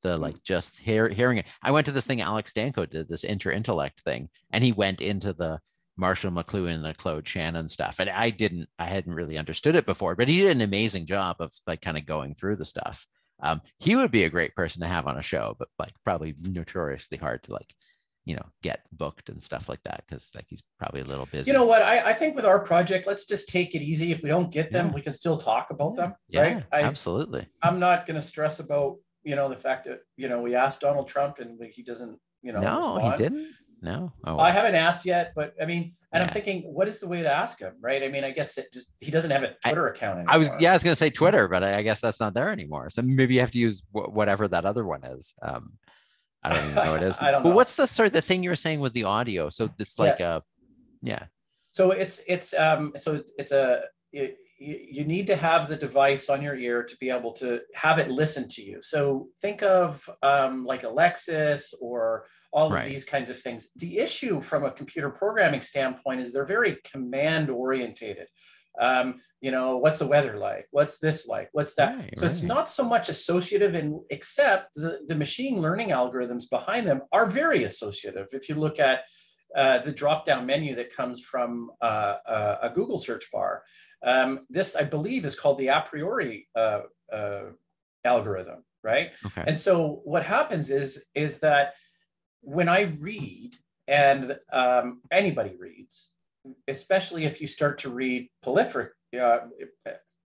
the like just hear, hearing it. I went to this thing Alex Danko did, this inter-intellect thing, and he went into the Marshall McLuhan and the Claude Shannon stuff, and I didn't I hadn't really understood it before, but he did an amazing job of like kind of going through the stuff. Um, he would be a great person to have on a show, but like probably notoriously hard to like, you know, get booked and stuff like that. Cause like, he's probably a little busy. You know what? I, I think with our project, let's just take it easy. If we don't get them, yeah. we can still talk about yeah. them. Yeah, right? I, absolutely. I'm not going to stress about, you know, the fact that, you know, we asked Donald Trump and he doesn't, you know, no, respond. He didn't. No, oh. I haven't asked yet, but I mean, and yeah. I'm thinking, what is the way to ask him, right? I mean, I guess it just he doesn't have a Twitter I, account anymore. I was, yeah, I was going to say Twitter, but I, I guess that's not there anymore. So maybe you have to use w- whatever that other one is. Um, I don't even know what it is. I don't but know. What's the sort of the thing you were saying with the audio? So it's like yeah. a, yeah. So it's it's um so it's a it, you need to have the device on your ear to be able to have it listen to you. So think of um, like Alexis or all of right. these kinds of things. The issue from a computer programming standpoint is they're very command orientated. Um, you know, what's the weather like? What's this like? What's that? Right, so right. it's not so much associative, and except the, the machine learning algorithms behind them are very associative. If you look at Uh, the drop-down menu that comes from uh, uh, a Google search bar. Um, this, I believe, is called the a priori uh, uh, algorithm, right? Okay. And so what happens is, is that when I read, and um, anybody reads, especially if you start to read prolific, uh,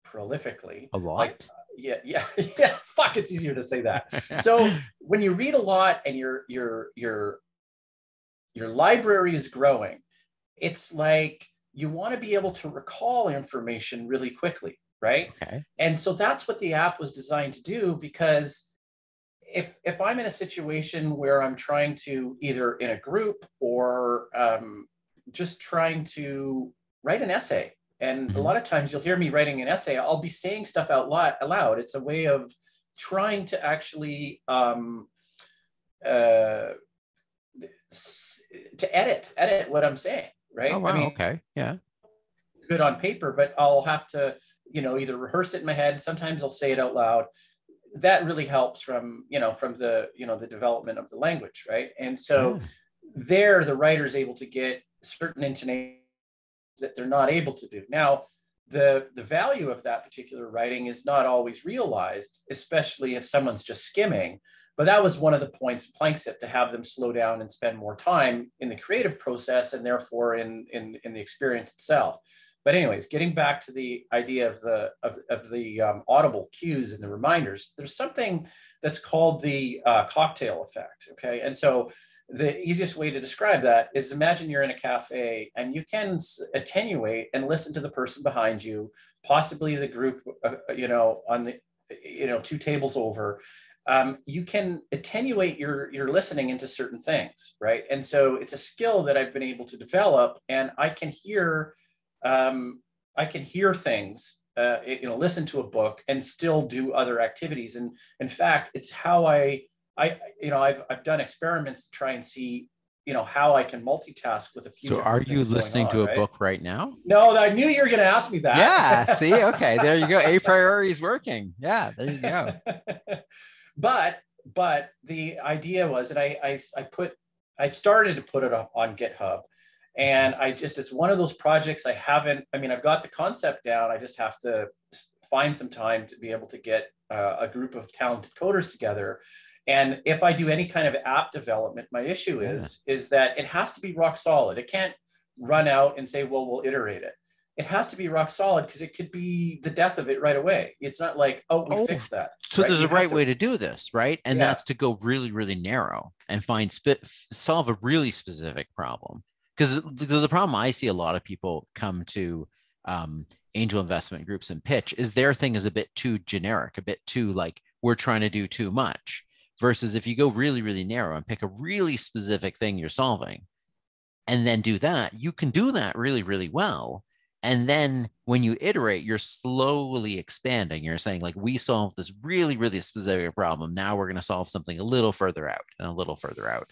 prolifically. A lot? Like, yeah, yeah, yeah. Fuck, it's easier to say that. So when you read a lot and you're, you're, you're, your library is growing, it's like you want to be able to recall information really quickly, right? Okay. And so that's what the app was designed to do, because if if I'm in a situation where I'm trying to either in a group or um, just trying to write an essay, and mm-hmm. a lot of times you'll hear me writing an essay, I'll be saying stuff out loud. It's a way of trying to actually um, uh, to edit, edit what I'm saying, right? Oh, wow, I mean, okay, yeah. Good on paper, but I'll have to, you know, either rehearse it in my head. Sometimes I'll say it out loud. That really helps from, you know, from the, you know, the development of the language, right? And so yeah. there, the writer's able to get certain intonations that they're not able to do. Now, the the value of that particular writing is not always realized, especially if someone's just skimming. But that was one of the points of Planck's, to have them slow down and spend more time in the creative process, and therefore in, in, in the experience itself. But anyways, getting back to the idea of the of, of the um, audible cues and the reminders, there's something that's called the uh, cocktail effect, okay? And so the easiest way to describe that is, imagine you're in a cafe and you can attenuate and listen to the person behind you, possibly the group, uh, you know, on the, you know, two tables over. Um, you can attenuate your, your listening into certain things, right? And so it's a skill that I've been able to develop, and I can hear, um, I can hear things, uh, you know, listen to a book and still do other activities. And in fact, it's how I, I, you know, I've, I've done experiments to try and see, you know, how I can multitask with a few. So are you listening on, to a right? book right now? No, I knew you were going to ask me that. Yeah, see, okay, there you go. A priori is working. Yeah, there you go. But but the idea was, and I, I I put I started to put it up on GitHub, And I just, it's one of those projects I haven't, I mean, I've got the concept down. I just have to find some time to be able to get uh, a group of talented coders together. And if I do any kind of app development, my issue is, yeah. is that it has to be rock solid. It can't run out and say, well, we'll iterate it. It has to be rock solid because it could be the death of it right away. It's not like, oh, we oh, fix that. So right? there's you a right to... way to do this, right? And yeah. that's to go really, really narrow and find sp- solve a really specific problem. Because the, the problem I see a lot of people come to um, angel investment groups and pitch is their thing is a bit too generic, a bit too like we're trying to do too much. Versus if you go really, really narrow and pick a really specific thing you're solving and then do that, you can do that really, really well. And then when you iterate, you're slowly expanding. You're saying like, we solved this really, really specific problem. Now we're going to solve something a little further out and a little further out.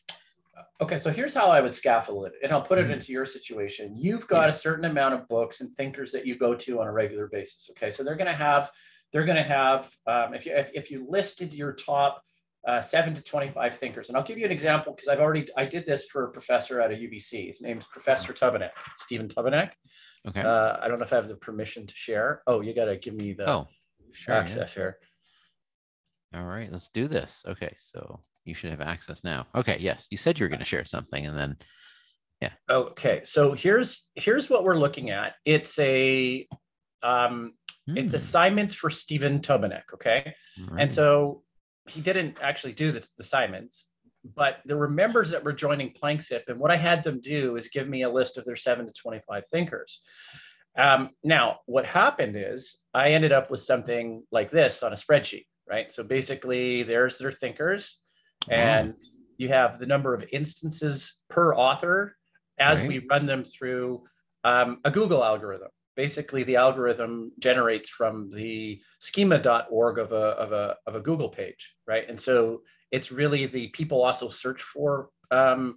Okay, so here's how I would scaffold it. And I'll put it mm-hmm. into your situation. You've got yeah. a certain amount of books and thinkers that you go to on a regular basis. Okay, so they're going to have, they're going to have, um, if you if, if you listed your top uh, seven to twenty-five thinkers, and I'll give you an example because I've already, I did this for a professor at a U B C. His name is Professor Tupinek, Steven Tupinek. Okay. Uh, I don't know if I have the permission to share. Oh, you got to give me the oh, sure, access yeah. here. All right, let's do this. Okay, so you should have access now. Okay, yes, you said you were going to share something and then, yeah. Okay, so here's here's what we're looking at. It's a, um, mm. it's assignments for Steven Tupinek, okay? Right. And so he didn't actually do the, the assignments, but there were members that were joining PlanckSIP, and what I had them do is give me a list of their seven to twenty-five thinkers. Um, now, what happened is I ended up with something like this on a spreadsheet, right? So basically, there's their thinkers, and wow. you have the number of instances per author as right. we run them through um, a Google algorithm. Basically, the algorithm generates from the schema dot org of a, of a, of a Google page, right? And so it's really the people also search for um,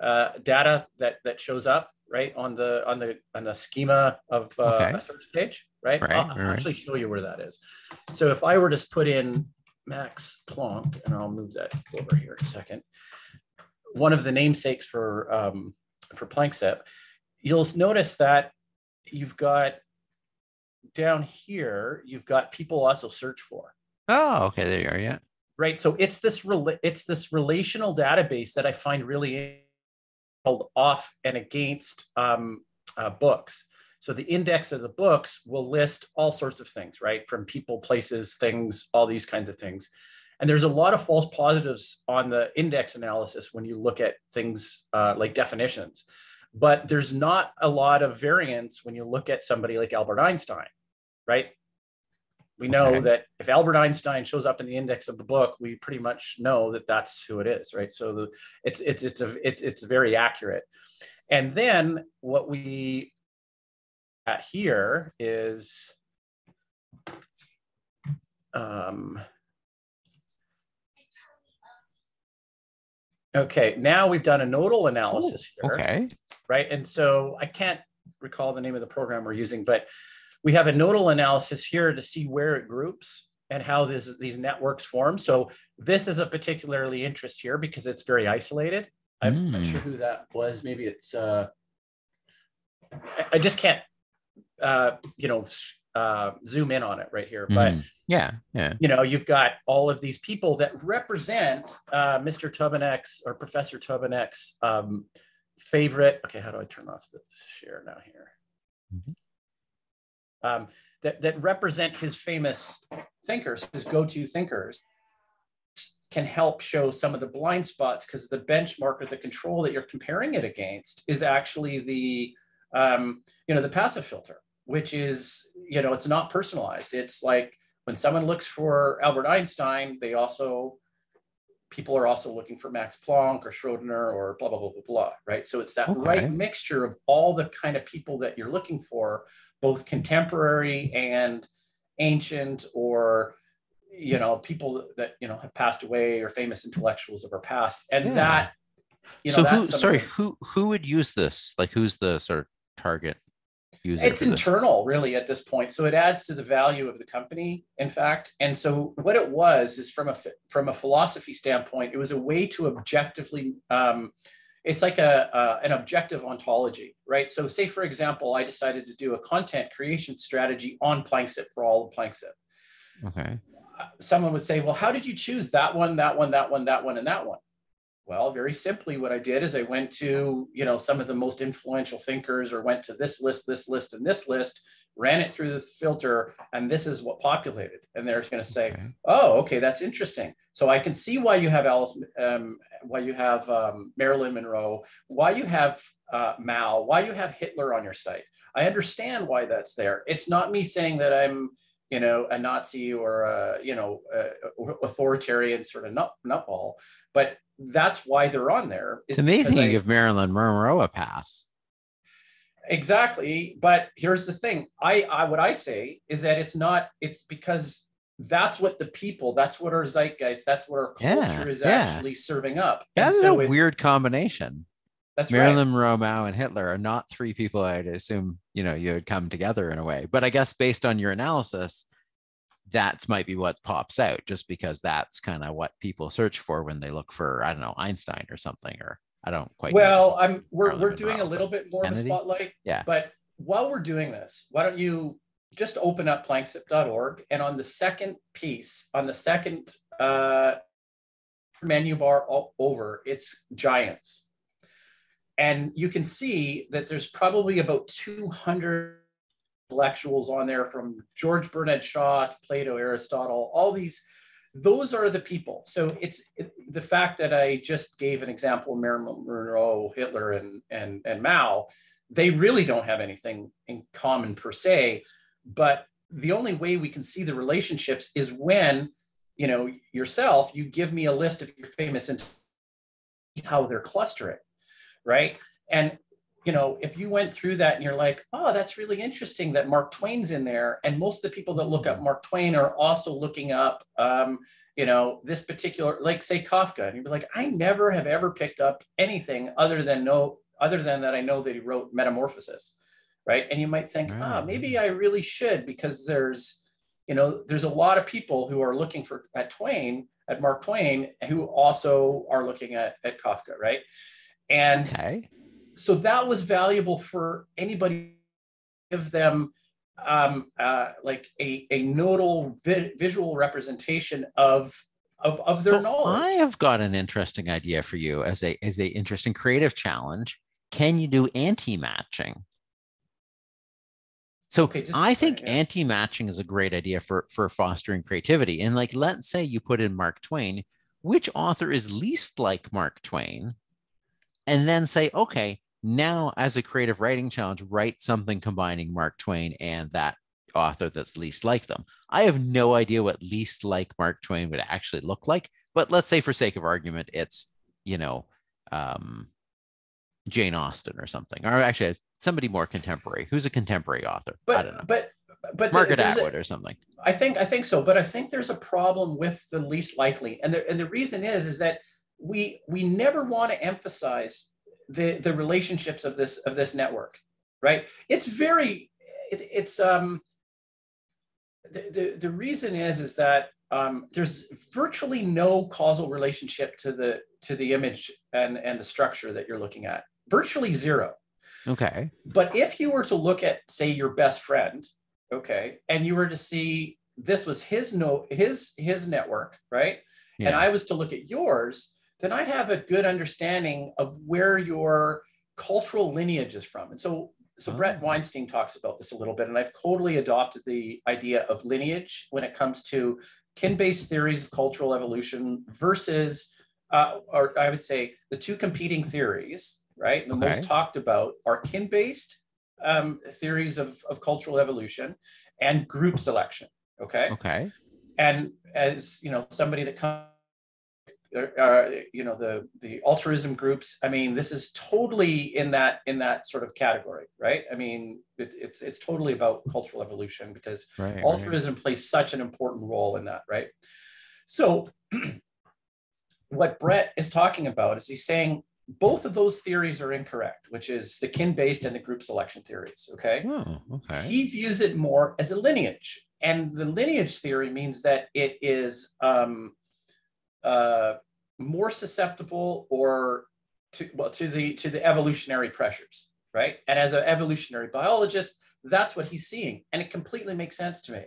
uh, data that that shows up right on the on the on the schema of uh, okay. a search page, right? right I'll right. actually show you where that is. So if I were to put in Max Planck, and I'll move that over here in a second. One of the namesakes for um, for PlanckSIP, you'll notice that you've got down here you've got people also search for. Oh, okay, there you are. Yeah. Right, so it's this rela- it's this relational database that I find really held off and against um, uh, books. So the index of the books will list all sorts of things, right? From people, places, things, all these kinds of things. And there's a lot of false positives on the index analysis when you look at things uh, like definitions. But there's not a lot of variance when you look at somebody like Albert Einstein, right? We know okay. that if Albert Einstein shows up in the index of the book, we pretty much know that that's who it is, right? So the, it's it's it's a it's it's very accurate. And then what we at here is, um, okay. Now we've done a nodal analysis Ooh, here, okay. right? And so I can't recall the name of the program we're using, but we have a nodal analysis here to see where it groups and how this, these networks form. So this is a particularly interest here because it's very isolated. I'm mm. not sure who that was. Maybe it's, uh, I, I just can't, uh, you know, uh, zoom in on it right here. Mm. But yeah, yeah, you know, you've got all of these people that represent uh, Mister Tubinek's or Professor Tubinek's um, favorite. Okay, how do I turn off the share now here? Mm-hmm. Um, that, that represent his famous thinkers, his go-to thinkers, can help show some of the blind spots because the benchmark or the control that you're comparing it against is actually the, um, you know, the passive filter, which is, you know, it's not personalized. It's like when someone looks for Albert Einstein, they also, people are also looking for Max Planck or Schrodinger or blah, blah, blah, blah, blah, right? So it's that okay. right mixture of all the kind of people that you're looking for, both contemporary and ancient, or, you know, people that, you know, have passed away or famous intellectuals of our past. And yeah. that, you know, so that's who, sorry, who, who would use this? Like, who's the sort of target user? It's internal, really, at this point. So it adds to the value of the company, in fact. And so what it was is from a, from a philosophy standpoint, it was a way to objectively, um, It's like a, uh, an objective ontology, right? So say, for example, I decided to do a content creation strategy on Plancksit for all of Plancksit. Okay. Someone would say, well, how did you choose that one, that one, that one, that one, and that one? Well, very simply, what I did is I went to, you know, some of the most influential thinkers, or went to this list, this list, and this list, ran it through the filter, and this is what populated. And they're going to say, okay. "Oh, okay, that's interesting." So I can see why you have Alice, um, why you have um, Marilyn Monroe, why you have uh, Mao, why you have Hitler on your site. I understand why that's there. It's not me saying that I'm, you know, a Nazi or a, you know, a authoritarian sort of nut nutball, but that's why they're on there. It's amazing you give Marilyn Monroe a pass. Exactly. But here's the thing. I, I what I say is that it's not, it's because that's what the people, that's what our zeitgeist, that's what our culture yeah, is yeah. actually serving up. That's so a weird combination. That's Marilyn Monroe, Mao, and Hitler are not three people I'd assume, you know, you would come together in a way. But I guess based on your analysis, that's might be what pops out, just because that's kind of what people search for when they look for, I don't know, Einstein or something, or I don't quite well, know. Well, I'm we're we're doing a little bit more of a spotlight. Yeah. But while we're doing this, why don't you just open up plancksit dot org, and on the second piece, on the second uh, menu bar all over, it's giants. And you can see that there's probably about two hundred intellectuals on there, from George Bernard Shaw to Plato, Aristotle, all these, those are the people. So it's it, the fact that I just gave an example of Marilyn Monroe, Hitler, and, and, and Mao, they really don't have anything in common per se, but the only way we can see the relationships is when, you know, yourself, you give me a list of your famous and how they're clustering, right? And you know, if you went through that and you're like, oh, that's really interesting that Mark Twain's in there. And most of the people that look up Mark Twain are also looking up, um, you know, this particular, like say Kafka. And you'd be like, I never have ever picked up anything other than no, other than that I know that he wrote Metamorphosis, right? And you might think, ah, oh, maybe I really should, because there's, you know, there's a lot of people who are looking for at Twain, at Mark Twain, who also are looking at, at Kafka, right? And okay. So that was valuable for anybody, give them um, uh, like a, a nodal vi visual representation of, of, of their so knowledge. I have got an interesting idea for you as a, as a interesting creative challenge. Can you do anti-matching? So okay, I think yeah. anti-matching is a great idea for, for fostering creativity. And like, let's say you put in Mark Twain, which author is least like Mark Twain? And then say, okay, now as a creative writing challenge, write something combining Mark Twain and that author that's least like them. I have no idea what least like Mark Twain would actually look like, but let's say for sake of argument, it's, you know, um, Jane Austen or something, or actually somebody more contemporary. Who's a contemporary author? But, I don't know. But, but Margaret Atwood a, or something. I think, I think so, but I think there's a problem with the least likely. And the, and the reason is, is that we we never want to emphasize the the relationships of this of this network, right? It's very it, it's um the, the the reason is is that um there's virtually no causal relationship to the to the image and and the structure that you're looking at, virtually zero. Okay, but if you were to look at, say, your best friend, okay, and you were to see this was his no his his network, right? Yeah. And I was to look at yours, then I'd have a good understanding of where your cultural lineage is from. And so, so oh. Brett Weinstein talks about this a little bit, and I've totally adopted the idea of lineage when it comes to kin-based theories of cultural evolution versus, uh, or I would say the two competing theories, right? The okay. most talked about are kin-based um, theories of, of cultural evolution and group selection, okay? Okay. And as, you know, somebody that comes, Uh, you know, the the altruism groups, I mean, this is totally in that in that sort of category, right? I mean, it, it's it's totally about cultural evolution, because right, altruism right. plays such an important role in that, right? So what Brett is talking about is he's saying both of those theories are incorrect, which is the kin-based and the group selection theories, okay? Oh, okay. He views it more as a lineage, and the lineage theory means that it is um, uh, more susceptible or to, well, to the to the evolutionary pressures, right? And as an evolutionary biologist, that's what he's seeing, and it completely makes sense to me.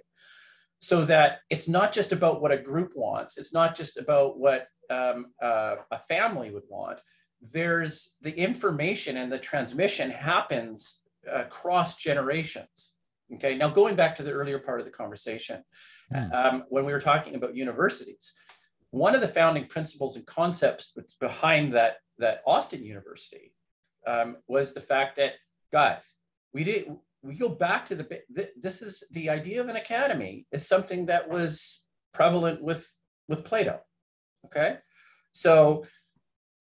So that it's not just about what a group wants, it's not just about what um, uh, a family would want. There's the information and the transmission happens across generations. Okay, now going back to the earlier part of the conversation, mm. um, when we were talking about universities, one of the founding principles and concepts behind that, that Austin University um, was the fact that, guys, we did we go back to the, th this is the idea of an academy is something that was prevalent with, with Plato, okay? So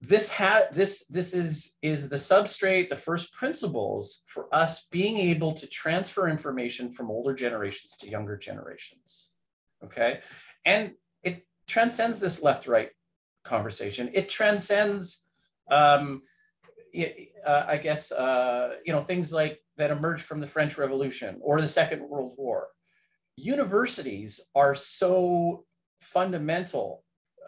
this had this this is is the substrate, the first principles for us being able to transfer information from older generations to younger generations, okay? And it transcends this left-right conversation. It transcends, um, it, uh, I guess, uh, you know, things like that emerged from the French Revolution or the Second World War. Universities are so fundamental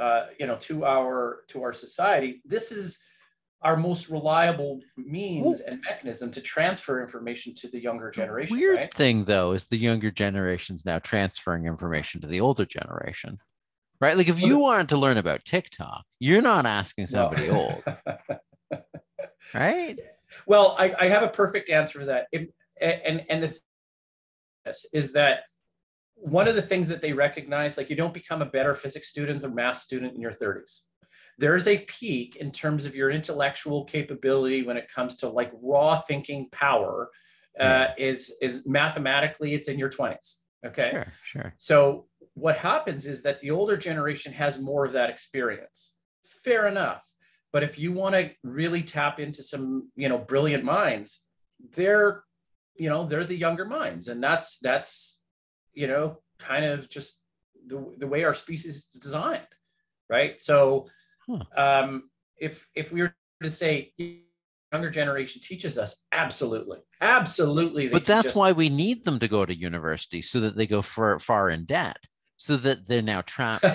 Uh, you know, to our to our society. This is our most reliable means and mechanism to transfer information to the younger generation. The weird right? thing, though, is the younger generation's now transferring information to the older generation, right? Like, if you wanted to learn about TikTok, you're not asking somebody no. old, right? Well, I, I have a perfect answer for that, it, and and the thing is that. One of the things that they recognize, like, you don't become a better physics student or math student in your thirties. There is a peak in terms of your intellectual capability when it comes to like raw thinking power uh, is, is mathematically, it's in your twenties. Okay. Sure, sure. So what happens is that the older generation has more of that experience. Fair enough. But if you want to really tap into some, you know, brilliant minds, they're, you know, they're the younger minds. And that's, that's, you know, kind of just the, the way our species is designed, right? So huh. um, if, if we were to say younger generation teaches us, absolutely, absolutely. But that's just why we need them to go to university, so that they go for, far in debt, so that they're now trapped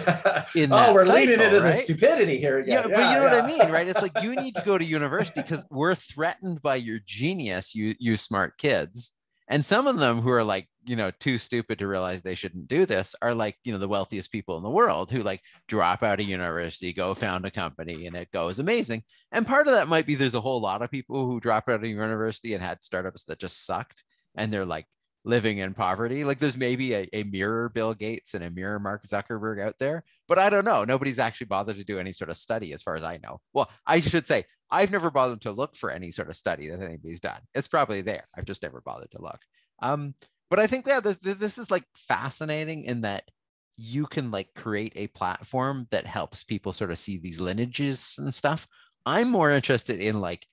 in that oh, we're cycle, leading into right? the stupidity here again. Yeah, yeah, but you know yeah. what I mean, right? It's like, you need to go to university because we're threatened by your genius, you, you smart kids. And some of them who are like, you know, too stupid to realize they shouldn't do this are like, you know, the wealthiest people in the world who like drop out of university, go found a company, and it goes amazing. And part of that might be there's a whole lot of people who drop out of university and had startups that just sucked, and they're like living in poverty. Like, there's maybe a, a mirror Bill Gates and a mirror Mark Zuckerberg out there, but I don't know. Nobody's actually bothered to do any sort of study as far as I know. Well, I should say, I've never bothered to look for any sort of study that anybody's done. It's probably there. I've just never bothered to look. Um, but I think yeah, there's, this is like fascinating in that you can like create a platform that helps people sort of see these lineages and stuff. I'm more interested in like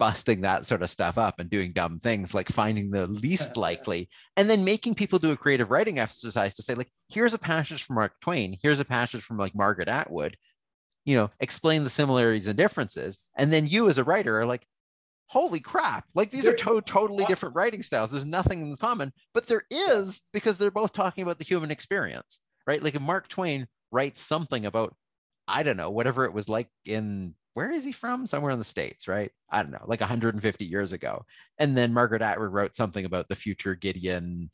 busting that sort of stuff up and doing dumb things, like finding the least likely and then making people do a creative writing exercise to say, like, here's a passage from Mark Twain, here's a passage from like Margaret Atwood, you know, explain the similarities and differences. And then you as a writer are like, holy crap, like these are to totally different writing styles. There's nothing in common, but there is, because they're both talking about the human experience, right? Like, if Mark Twain writes something about, I don't know, whatever it was like in, where is he from? Somewhere in the States, right? I don't know, like a hundred and fifty years ago. And then Margaret Atwood wrote something about the future Gideon,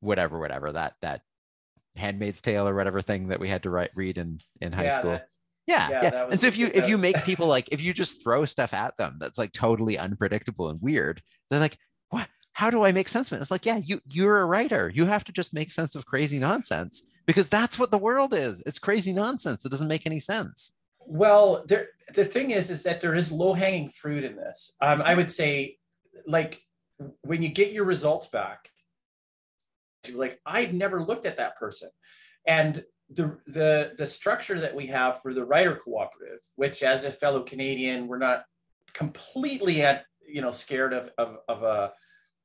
whatever, whatever, that that Handmaid's Tale or whatever thing that we had to write, read in, in high yeah, school. That, yeah, yeah. yeah. And so if you, if you make people like, if you just throw stuff at them that's like totally unpredictable and weird, they're like, what? How do I make sense of it? It's like, yeah, you, you're a writer. You have to just make sense of crazy nonsense, because that's what the world is. It's crazy nonsense that doesn't make any sense. Well, there, the thing is, is that there is low-hanging fruit in this. Um, I would say, like, when you get your results back, you're like, I've never looked at that person. And the, the, the structure that we have for the writer cooperative, which as a fellow Canadian, we're not completely at, you know, scared of, of, of a,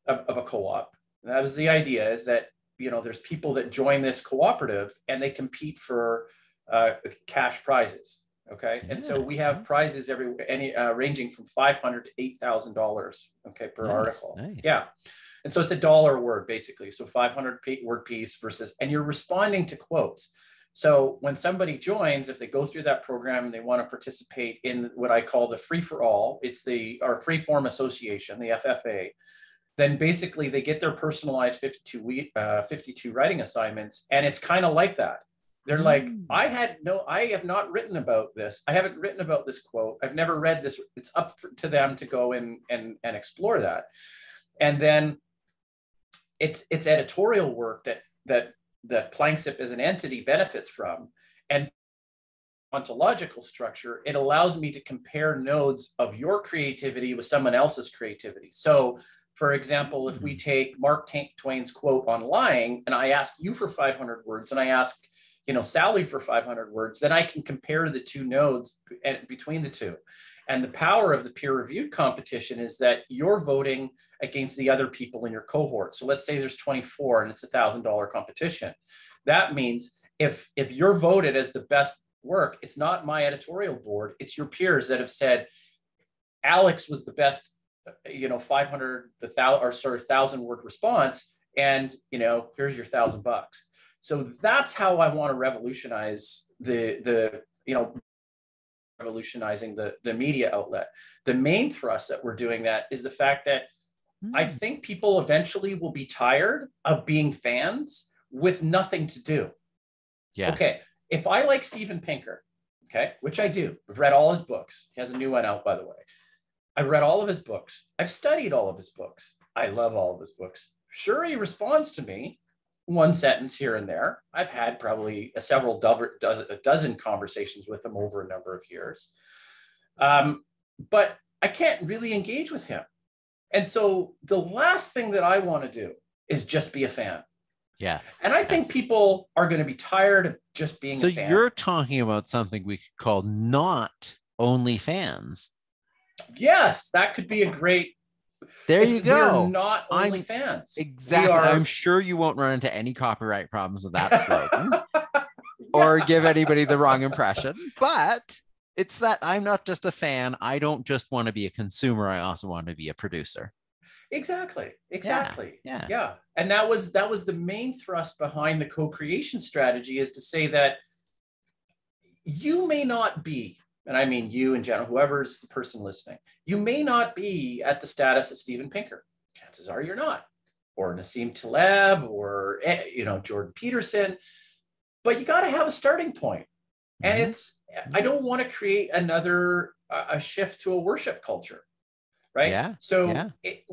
of, of a co-op. That was the idea, is that, you know, there's people that join this cooperative and they compete for uh, cash prizes. Okay, and yeah. so we have prizes every any uh, ranging from five hundred to eight thousand dollars. Okay, per nice, article. Nice. Yeah, and so it's a dollar a word basically. So five hundred word piece versus, and you're responding to quotes. So when somebody joins, if they go through that program and they want to participate in what I call the free for all, it's the our free form association, the F F A, then basically they get their personalized fifty-two, week, uh, fifty-two writing assignments. And it's kind of like that. They're like, mm. I had no, I have not written about this. I haven't written about this quote. I've never read this. It's up to them to go and and and explore that. And then it's it's editorial work that that that Planckship as an entity benefits from, and ontological structure. It allows me to compare nodes of your creativity with someone else's creativity. So, for example, if we take Mark Twain's quote on lying, and I ask you for five hundred words, and I ask, you know, Sally for five hundred words, then I can compare the two nodes and between the two. And the power of the peer-reviewed competition is that you're voting against the other people in your cohort. So let's say there's twenty-four and it's a one thousand dollar competition. That means if, if you're voted as the best work, it's not my editorial board, it's your peers that have said, Alex was the best, you know, five hundred, one thousand, or sort of one thousand word response, and, you know, here's your thousand bucks. So that's how I want to revolutionize the, the you know, revolutionizing the, the media outlet. The main thrust that we're doing that is the fact that mm. I think people eventually will be tired of being fans with nothing to do. Yeah. Okay. If I like Steven Pinker, okay, which I do, I've read all his books. He has a new one out, by the way. I've read all of his books. I've studied all of his books. I love all of his books. Sure, he responds to me one sentence here and there. I've had probably a several do do a dozen conversations with him over a number of years. Um, but I can't really engage with him. And so the last thing that I want to do is just be a fan. Yeah. And I think people are going to be tired of just being so a fan. So you're talking about something we could call not only fans. Yes, that could be a great. There it's, you go. We're not only I'm, fans. Exactly. Are... I'm sure you won't run into any copyright problems with that slogan yeah. or give anybody the wrong impression. But it's that I'm not just a fan. I don't just want to be a consumer. I also want to be a producer. Exactly. Exactly. Yeah. Yeah. yeah. And that was that was the main thrust behind the co-creation strategy, is to say that you may not be, and I mean you in general, whoever's the person listening, you may not be at the status of Steven Pinker. Chances are you're not, or Nassim Taleb, or, you know, Jordan Peterson, but you got to have a starting point. And it's, I don't want to create another, uh, a shift to a worship culture, right? Yeah. So, yeah. It,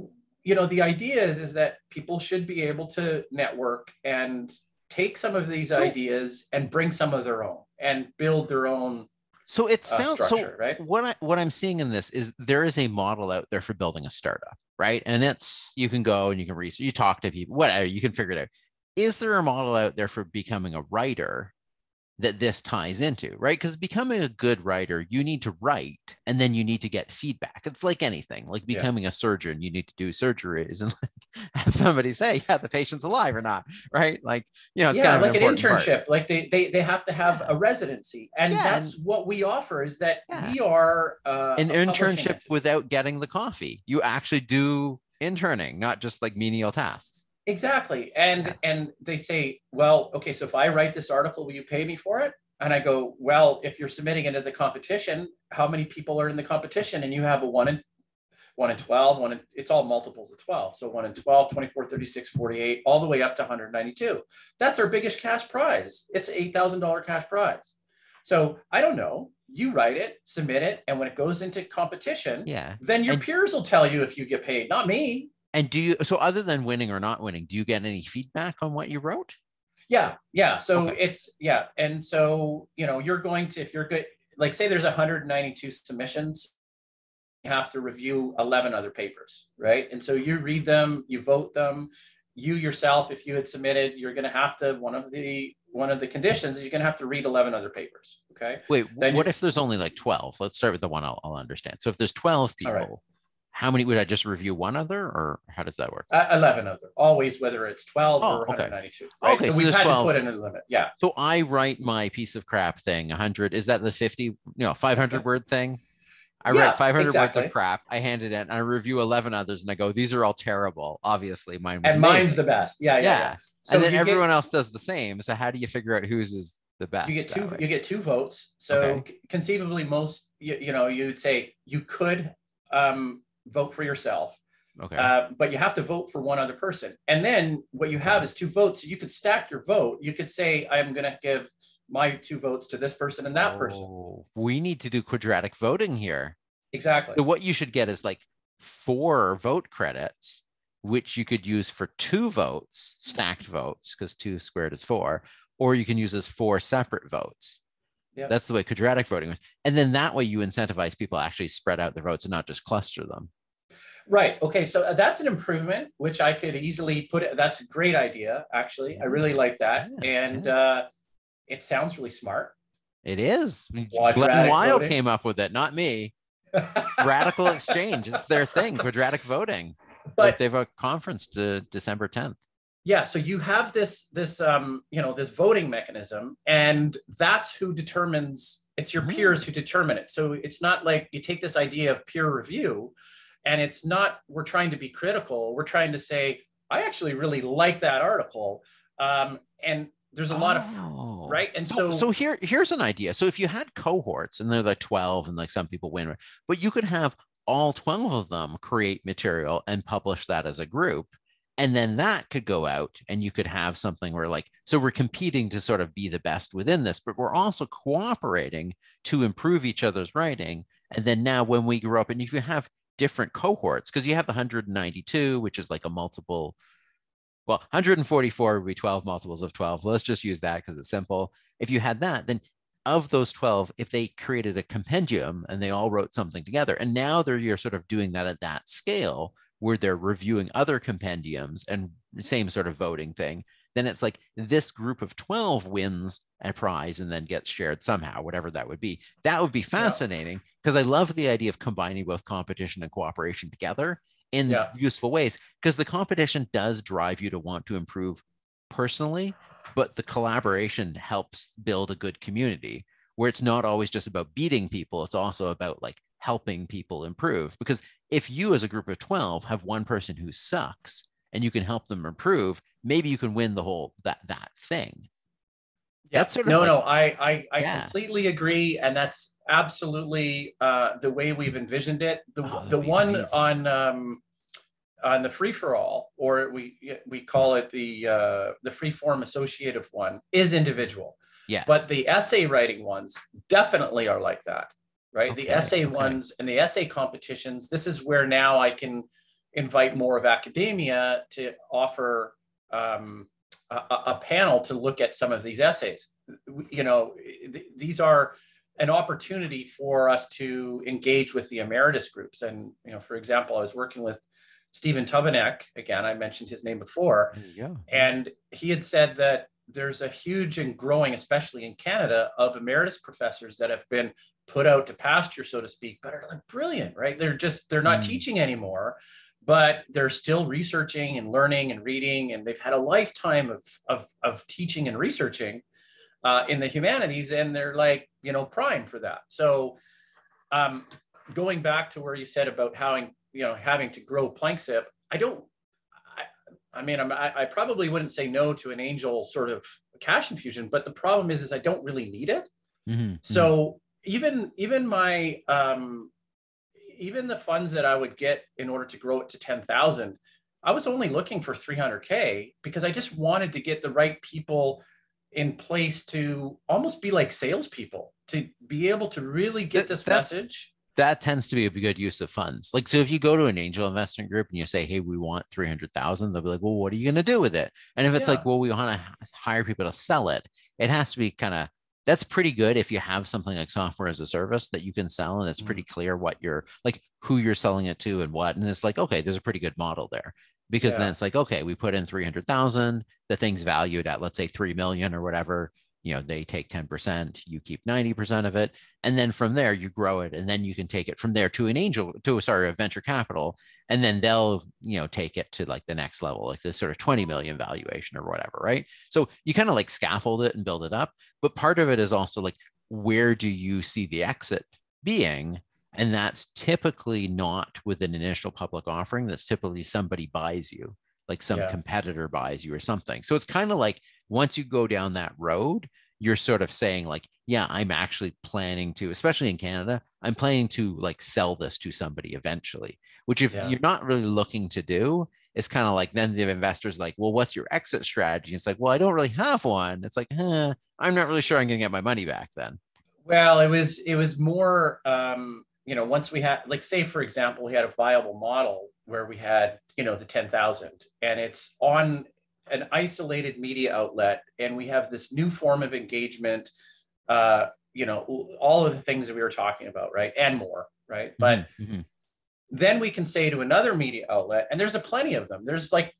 you know, the idea is, is that people should be able to network and take some of these so, ideas and bring some of their own and build their own. So it sounds uh, so. Right? What I what I'm seeing in this is there is a model out there for building a startup, right? And it's you can go and you can research, you talk to people, whatever, you can figure it out. Is there a model out there for becoming a writer that this ties into, right? Because becoming a good writer, you need to write, and then you need to get feedback. It's like anything, like becoming yeah. a surgeon, you need to do surgeries and like have somebody say, yeah, the patient's alive or not, right? Like, you know, it's yeah, kind of like an, an internship, part. Like they, they, they have to have yeah. a residency. And yeah. that's what we offer, is that yeah. we are- uh, An internship without getting the coffee. You actually do interning, not just like menial tasks. Exactly. And yes. and they say, well, okay, so if I write this article, will you pay me for it? And I go, well, if you're submitting it to the competition, how many people are in the competition? And you have a one in one in twelve, one in, it's all multiples of twelve. So one in twelve, twenty-four, thirty-six, forty-eight, all the way up to one hundred ninety-two. That's our biggest cash prize. It's eight thousand dollar cash prize. So I don't know. You write it, submit it. And when it goes into competition, yeah. then your and peers will tell you if you get paid, not me. And do you, so other than winning or not winning, do you get any feedback on what you wrote? Yeah. Yeah. So okay. it's, yeah. And so, you know, you're going to, if you're good, like say there's one hundred ninety-two submissions, you have to review eleven other papers, right? And so you read them, you vote them, you yourself, if you had submitted, you're going to have to, one of the, one of the conditions is you're going to have to read eleven other papers. Okay. Wait, then what if there's only like twelve? Let's start with the one I'll, I'll understand. So if there's twelve people, all right. How many would I just review one other, or how does that work? Uh, eleven other, always, whether it's twelve oh, or one hundred ninety-two. Okay, right? okay so, so we've had twelve. To put in a limit. Yeah. So I write my piece of crap thing, one hundred. Is that the fifty, you know, five hundred word thing? I yeah, write five hundred exactly. words of crap. I hand it in. I review eleven others, and I go, "These are all terrible. Obviously, mine was." And amazing. Mine's the best. Yeah, yeah. yeah. yeah. So and then everyone get... else does the same. So how do you figure out whose is the best. You get two. You get two votes. So okay. conceivably, most you, you know, you'd say you could um, vote for yourself. Okay. Uh, but you have to vote for one other person, and then what you have okay. is two votes. So you could stack your vote. You could say, I'm going to give my two votes to this person and that oh, person. We need to do quadratic voting here. Exactly. So what you should get is like four vote credits, which you could use for two votes, stacked votes, because two squared is four, or you can use as four separate votes. Yep. That's the way quadratic voting is. And then that way you incentivize people to actually spread out their votes and not just cluster them. Right. Okay. So that's an improvement, which I could easily put it. That's a great idea, actually. Yeah. I really like that. Yeah. And yeah. Uh, it sounds really smart. It is. Glenn Weil came up with it, not me. Radical exchange. It's their thing, quadratic voting. But they have a conference to December tenth. Yeah. So you have this, this, um, you know, this voting mechanism, and that's who determines, it's your mm. peers who determine it. So it's not like you take this idea of peer review and it's not, we're trying to be critical. We're trying to say, I actually really like that article. Um, and there's a oh. lot of, right. And so, so, so here, here's an idea. So if you had cohorts and they're like twelve and like some people win, but you could have all twelve of them create material and publish that as a group. And then that could go out and you could have something where like, so we're competing to sort of be the best within this, but we're also cooperating to improve each other's writing. And then now when we grow up, and if you have different cohorts, because you have the one hundred ninety-two, which is like a multiple, well, one hundred forty-four would be twelve multiples of twelve. Let's just use that because it's simple. If you had that, then of those twelve, if they created a compendium and they all wrote something together, and now they're, you're sort of doing that at that scale where they're reviewing other compendiums and same sort of voting thing, then it's like this group of twelve wins a prize and then gets shared somehow, whatever that would be. That would be fascinating because yeah. I love the idea of combining both competition and cooperation together in yeah. useful ways, because the competition does drive you to want to improve personally, but the collaboration helps build a good community where it's not always just about beating people. It's also about like helping people improve, because if you as a group of twelve have one person who sucks and you can help them improve, maybe you can win the whole, that, that thing. Yeah. That's sort of no, like, no, I, I, I yeah. completely agree. And that's absolutely uh, the way we've envisioned it. The, oh, the one amazing. on, um, on the free for all, or we, we call it the, uh, the free form associative one, is individual. Yeah. But the essay writing ones definitely are like that, right? Okay, the essay okay. ones and the essay competitions. This is where now I can invite more of academia to offer um, a, a panel to look at some of these essays. You know, th these are an opportunity for us to engage with the emeritus groups. And, you know, for example, I was working with Steven Tupinek, again, I mentioned his name before, yeah. and he had said that there's a huge and growing, especially in Canada, of emeritus professors that have been put out to pasture, so to speak, but are brilliant, right? They're just, they're not mm. teaching anymore, but they're still researching and learning and reading, and they've had a lifetime of, of, of teaching and researching uh, in the humanities, and they're like, you know, primed for that. So um, going back to where you said about how, you know, having to grow Planck-zip, I don't, I, I mean, I'm, I, I probably wouldn't say no to an angel sort of cash infusion, but the problem is, is I don't really need it. Mm-hmm. So even, even my, um, even the funds that I would get in order to grow it to ten thousand, I was only looking for three hundred K because I just wanted to get the right people in place to almost be like salespeople, to be able to really get that, this message. That tends to be a good use of funds. Like, so if you go to an angel investment group and you say, hey, we want three hundred thousand, they'll be like, well, what are you going to do with it? And if it's yeah. like, well, we want to hire people to sell it, it has to be kind of, that's pretty good. If you have something like software as a service that you can sell, and it's mm. pretty clear what you're like, who you're selling it to and what, and it's like, okay, there's a pretty good model there, because yeah. then it's like, okay, we put in three hundred thousand, the thing's valued at, let's say three million or whatever. You know, they take ten percent, you keep ninety percent of it. And then from there you grow it. And then you can take it from there to an angel, to sorry, a venture capital. And then they'll, you know, take it to like the next level, like this sort of twenty million valuation or whatever. Right. So you kind of like scaffold it and build it up. But part of it is also like, where do you see the exit being? And that's typically not with an initial public offering. That's typically somebody buys you, like some yeah. competitor buys you or something. So it's kind of like, once you go down that road, you're sort of saying like, yeah, I'm actually planning to, especially in Canada, I'm planning to like sell this to somebody eventually, which if yeah. you're not really looking to do, it's kind of like, then the investor's like, well, what's your exit strategy? It's like, well, I don't really have one. It's like, huh, I'm not really sure I'm going to get my money back then. Well, it was, it was more, um, you know, once we had, like, say, for example, we had a viable model where we had, you know, the ten thousand and it's on an isolated media outlet. And we have this new form of engagement, uh, you know, all of the things that we were talking about, right? And more, right? But mm-hmm. then we can say to another media outlet, and there's a plenty of them, there's like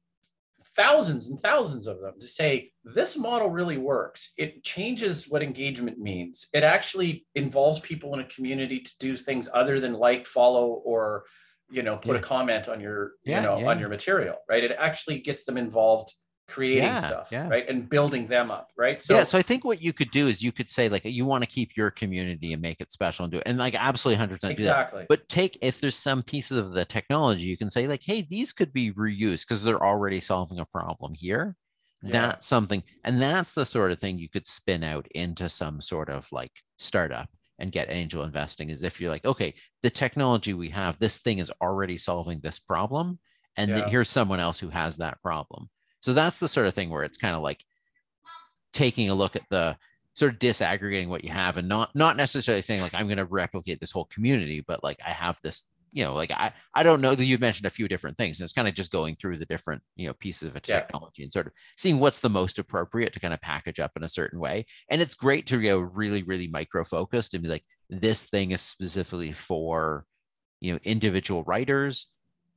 thousands and thousands of them, to say, this model really works. It changes what engagement means. It actually involves people in a community to do things other than like, follow, or, you know, put yeah. a comment on your, yeah, you know, yeah. on your material, right? It actually gets them involved creating yeah, stuff, yeah. right? And building them up, right? So, yeah, so I think what you could do is you could say like, you want to keep your community and make it special and do it. And like, absolutely one hundred percent exactly. do that. But take, if there's some pieces of the technology, you can say like, hey, these could be reused because they're already solving a problem here. Yeah. That's something. And that's the sort of thing you could spin out into some sort of like startup and get angel investing, is if you're like, okay, the technology we have, this thing is already solving this problem. And yeah. the, here's someone else who has that problem. So that's the sort of thing where it's kind of like taking a look at the sort of disaggregating what you have, and not not necessarily saying like, I'm going to replicate this whole community, but like, I have this, you know, like I, I don't know that you've mentioned a few different things. And it's kind of just going through the different, you know, pieces of a technology yeah. and sort of seeing what's the most appropriate to kind of package up in a certain way. And it's great to go really, really micro focused and be like, this thing is specifically for, you know, individual writers,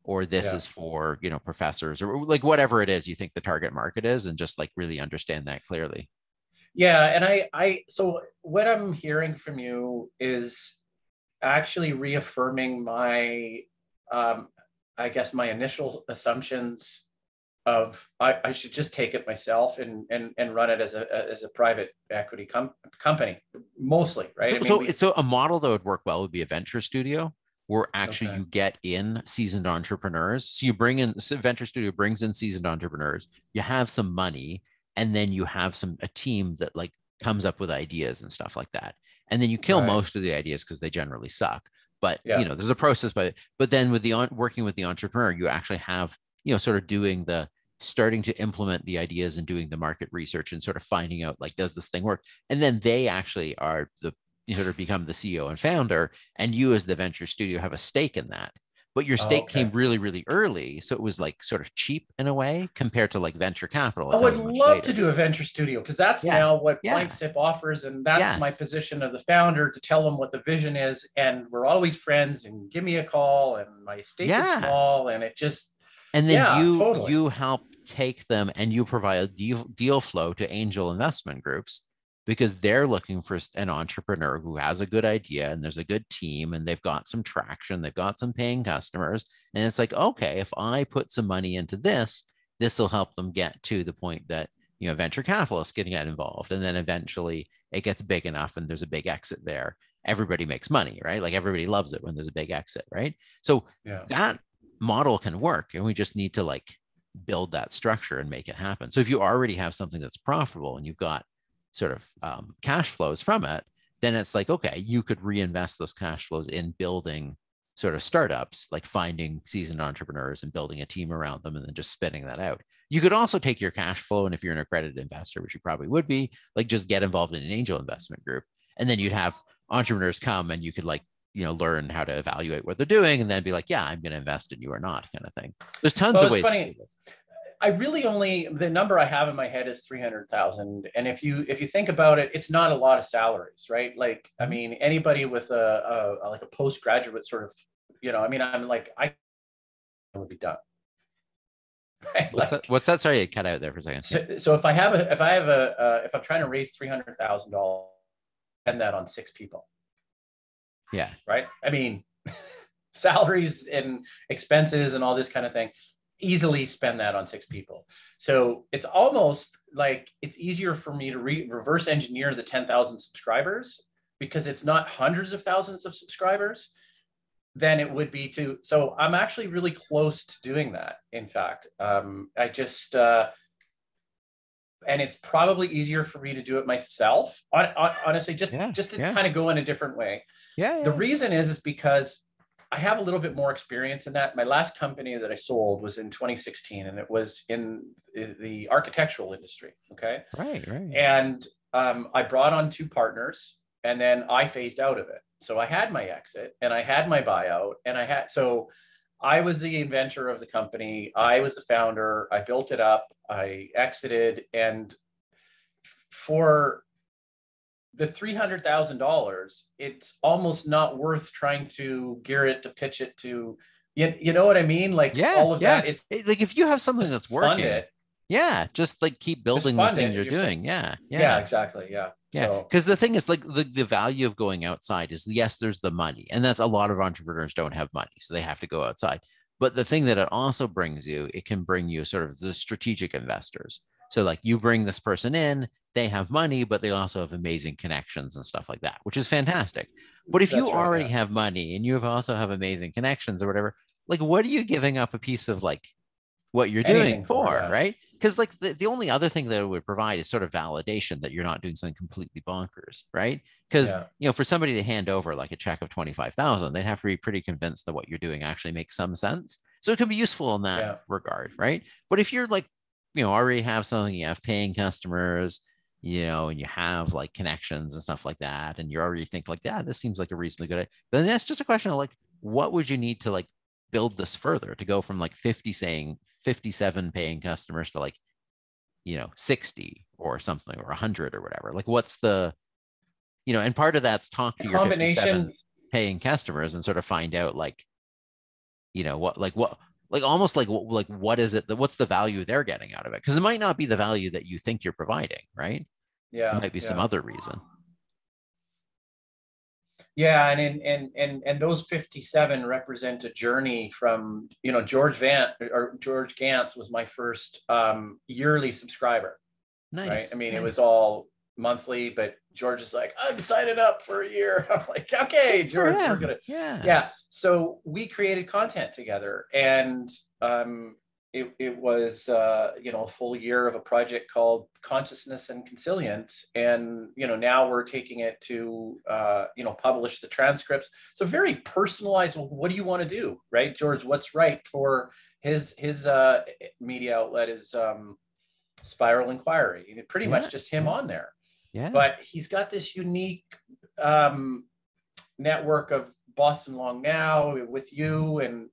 or this yeah. is for, you know, professors, or like whatever it is you think the target market is, and just like really understand that clearly. Yeah. And I, I, so what I'm hearing from you is actually reaffirming my, um, I guess my initial assumptions of, I, I should just take it myself and, and, and run it as a, as a private equity com- company mostly. Right. So, I mean, so, we, so a model that would work well would be a venture studio, where actually okay. you get in seasoned entrepreneurs. So you bring in, so venture studio brings in seasoned entrepreneurs, you have some money, and then you have some, a team that like comes up with ideas and stuff like that. And then you kill right. most of the ideas because they generally suck, but yeah. you know, there's a process, but, but then with the on, working with the entrepreneur, you actually have, you know, sort of doing the, starting to implement the ideas and doing the market research and sort of finding out like, does this thing work? And then they actually are the, you sort of become the C E O and founder, and you as the venture studio have a stake in that, but your stake oh, okay. came really, really early. So it was like sort of cheap in a way compared to like venture capital. I would love later. to do a venture studio, because that's yeah. now what yeah. PlankSip offers. And that's yes. my position of the founder, to tell them what the vision is. And we're always friends, and give me a call, and my stake yeah. is small, and it just, and then yeah, you, totally. you help take them, and you provide a deal, deal flow to angel investment groups, because they're looking for an entrepreneur who has a good idea, and there's a good team, and they've got some traction, they've got some paying customers. And it's like, okay, if I put some money into this, this will help them get to the point that, you know, venture capitalists getting involved. And then eventually it gets big enough and there's a big exit there. Everybody makes money, right? Like everybody loves it when there's a big exit, right? So yeah. that model can work, and we just need to like build that structure and make it happen. So if you already have something that's profitable and you've got sort of um, cash flows from it, then it's like, okay, you could reinvest those cash flows in building sort of startups, like finding seasoned entrepreneurs and building a team around them, and then just spinning that out. You could also take your cash flow, and if you're an accredited investor, which you probably would be, like just get involved in an angel investment group. And then you'd have entrepreneurs come, and you could like, you know, learn how to evaluate what they're doing, and then be like, yeah, I'm going to invest in you or not, kind of thing. There's tons well, of ways funny. to do this. I really only, the number I have in my head is three hundred thousand. And if you, if you think about it, it's not a lot of salaries, right? Like, I mean, anybody with a, a, a like a postgraduate sort of, you know, I mean, I'm like, I would be done. Right? What's, like, that, what's that? Sorry, it cut out there for a second. So, so if I have a, if I have a, uh, if I'm trying to raise three hundred thousand dollars, spend that on six people. Yeah. Right. I mean, salaries and expenses and all this kind of thing. Easily spend that on six people. So it's almost like it's easier for me to re- reverse engineer the ten thousand subscribers, because it's not hundreds of thousands of subscribers, than it would be to. So I'm actually really close to doing that. In fact, um, I just, uh, And it's probably easier for me to do it myself, on, on, honestly, just, yeah, just to yeah. kind of go in a different way. Yeah, yeah. The reason is, is because I have a little bit more experience in that. My last company that I sold was in twenty sixteen, and it was in the architectural industry. Okay. Right, right. And um, I brought on two partners, and then I phased out of it. So I had my exit, and I had my buyout, and I had, so I was the inventor of the company. I was the founder. I built it up. I exited. And for the three hundred thousand dollars, it's almost not worth trying to gear it to pitch it to, you, you know what I mean? Like yeah, all of yeah. that. It's, it's like if you have something that's working, it. yeah, just like keep building the thing it, you're, you're doing. Yeah, yeah. Yeah, exactly. Yeah. Yeah, because so. the thing is, like, the, the value of going outside is, yes, there's the money. And that's, a lot of entrepreneurs don't have money, so they have to go outside. But the thing that it also brings you, it can bring you sort of the strategic investors. So like you bring this person in, they have money, but they also have amazing connections and stuff like that, which is fantastic. But if that's you right, already yeah. have money and you have also have amazing connections or whatever, like, what are you giving up a piece of like what you're Anything doing for, for right? Because like the, the only other thing that it would provide is sort of validation that you're not doing something completely bonkers, right? Because yeah. you know, for somebody to hand over like a check of twenty-five thousand, they'd have to be pretty convinced that what you're doing actually makes some sense. So it can be useful in that yeah. regard, right? But if you're like, you know, already have something, you have paying customers, you know, and you have like connections and stuff like that, and you already think like, yeah, this seems like a reasonably good idea, then that's just a question of like, what would you need to like build this further to go from like fifty saying fifty-seven paying customers to like, you know, sixty or something, or one hundred or whatever? Like, what's the, you know, and part of that's talk to your fifty-seven paying customers and sort of find out like, you know, what, like, what, like almost like, like, what is it that, what's the value they're getting out of it? Cause it might not be the value that you think you're providing, right? Yeah. It might be yeah. some other reason. Yeah, and in, and and and those fifty-seven represent a journey from, you know, George Van or George Gantz was my first um, yearly subscriber. Nice. Right? I mean, nice. It was all monthly, but George is like, I'm signing up for a year. I'm like, okay, George, we're gonna yeah. yeah. So we created content together, and um, it it was uh, you know, a full year of a project called Consciousness and Consilience, and you know, now we're taking it to uh, you know, publish the transcripts. So very personalized. Well, what do you want to do, right, George? What's right for his his uh, media outlet is um, Spiral Inquiry. Pretty yeah. much just him yeah. on there. Yeah. But he's got this unique um, network of Boston Long Now with you, and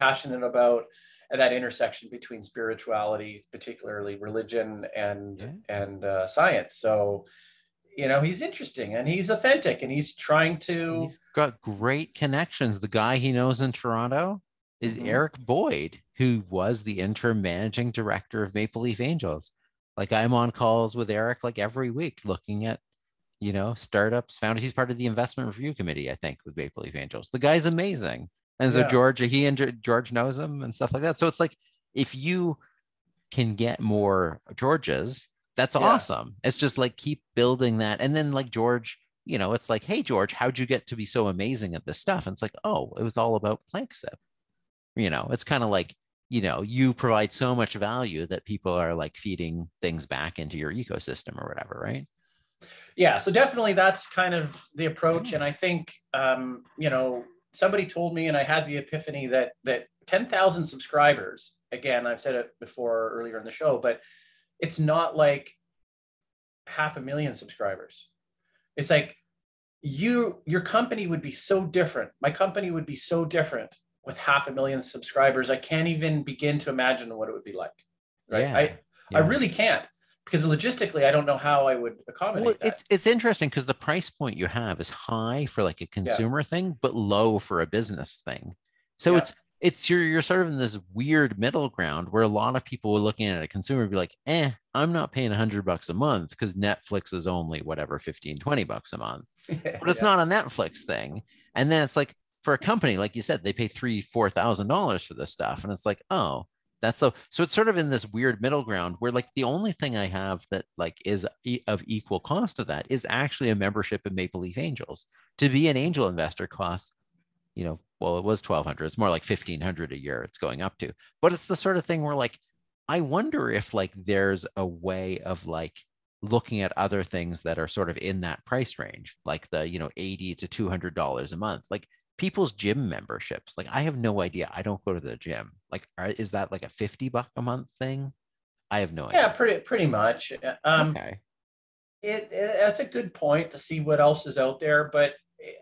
passionate about. And that intersection between spirituality, particularly religion and yeah. and uh, science. So, you know, he's interesting and he's authentic, and he's trying to. He's got great connections. The guy he knows in Toronto is mm-hmm. Eric Boyd, who was the interim managing director of Maple Leaf Angels. Like, I'm on calls with Eric like every week, looking at, you know, startups founded. He's part of the investment review committee, I think, with Maple Leaf Angels. The guy's amazing. And so yeah. George, he and George knows him and stuff like that. So it's like, if you can get more Georges, that's yeah. awesome. It's just like, keep building that. And then like George, you know, it's like, hey, George, how'd you get to be so amazing at this stuff? And it's like, oh, it was all about Planck-Zip. You know, it's kind of like, you know, you provide so much value that people are like feeding things back into your ecosystem or whatever, right? Yeah. So definitely that's kind of the approach. And I think, um, you know, somebody told me, and I had the epiphany that that ten thousand subscribers, again, I've said it before earlier in the show, but it's not like half a million subscribers. It's like you, your company would be so different. My company would be so different with half a million subscribers. I can't even begin to imagine what it would be like. Right? Yeah, I, yeah. I really can't. Because logistically, I don't know how I would accommodate well, that. It's, it's interesting because the price point you have is high for like a consumer yeah. thing, but low for a business thing. So yeah. it's it's you're, you're sort of in this weird middle ground where a lot of people were looking at a consumer and be like, eh, I'm not paying one hundred bucks a month because Netflix is only whatever, fifteen, twenty bucks a month. Yeah, but it's yeah. not a Netflix thing. And then it's like for a company, like you said, they pay three thousand, four thousand dollars for this stuff. And it's like, oh. That's the, so it's sort of in this weird middle ground where like the only thing I have that like is e- of equal cost to that is actually a membership in Maple Leaf Angels. To be an angel investor costs, you know, well, it was twelve hundred. It's more like fifteen hundred a year it's going up to. But it's the sort of thing where like I wonder if like there's a way of like looking at other things that are sort of in that price range, like the, you know, eighty to two hundred dollars a month, like people's gym memberships. Like, I have no idea. I don't go to the gym. Like, are, is that like a fifty buck a month thing? I have no idea. Yeah, pretty, pretty much. Um, okay. It, it, that's a good point to see what else is out there. But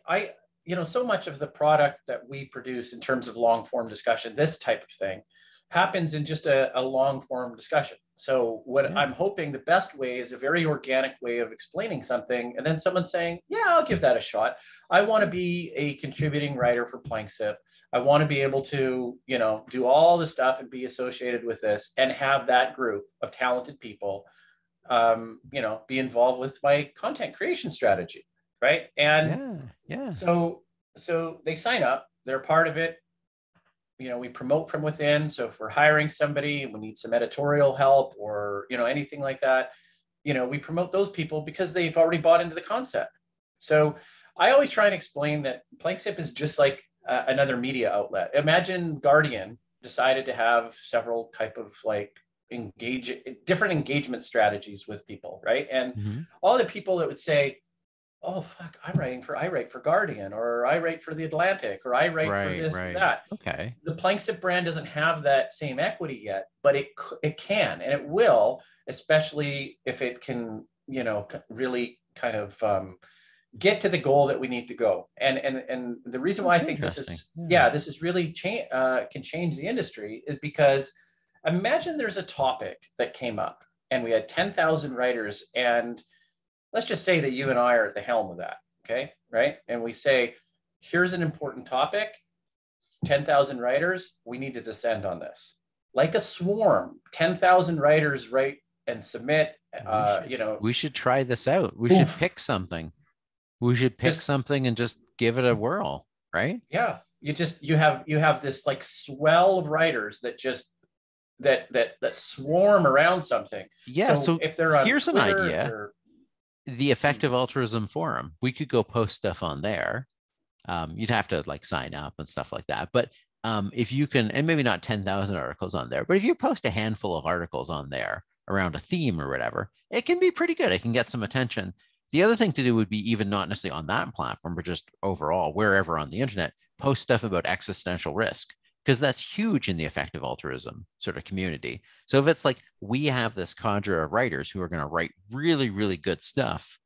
I, you know, so much of the product that we produce in terms of long form discussion, this type of thing, happens in just a, a long form discussion. So what yeah. I'm hoping the best way is a very organic way of explaining something. And then someone saying, yeah, I'll give that a shot. I want to be a contributing writer for PlankSip. I want to be able to, you know, do all the stuff and be associated with this and have that group of talented people, um, you know, be involved with my content creation strategy. Right. And yeah, yeah. so, so they sign up, they're part of it. You know, we promote from within. So if we're hiring somebody, we need some editorial help or, you know, anything like that, you know, we promote those people because they've already bought into the concept. So I always try and explain that PlankSip is just like uh, another media outlet. Imagine Guardian decided to have several type of like engage, different engagement strategies with people, right? And mm-hmm. all the people that would say, oh, fuck, I'm writing for, I write for Guardian, or I write for The Atlantic, or I write right, for this right. or that. Okay. The PlankSip brand doesn't have that same equity yet, but it it can, and it will, especially if it can, you know, really kind of um, get to the goal that we need to go. And and and the reason why That's I think this is, yeah. yeah, this is really change uh, can change the industry is because imagine there's a topic that came up and we had ten thousand writers, and let's just say that you and I are at the helm of that, okay, right? And we say, here's an important topic, ten thousand writers, we need to descend on this. Like a swarm, ten thousand writers write and submit, uh, we should, you know. We should try this out. We oof. should pick something. We should pick just, something and just give it a whirl, right? Yeah, you just, you have, you have this like swell of writers that just, that, that, that swarm around something. Yeah, so, so if they're on here's Twitter, an idea. The Effective Altruism Forum, we could go post stuff on there. Um, you'd have to like sign up and stuff like that. But um, if you can, and maybe not ten thousand articles on there, but if you post a handful of articles on there around a theme or whatever, it can be pretty good. It can get some attention. The other thing to do would be even not necessarily on that platform, but just overall, wherever on the internet, post stuff about existential risk, because that's huge in the effective altruism sort of community. So if it's like, we have this cadre of writers who are going to write really, really good stuff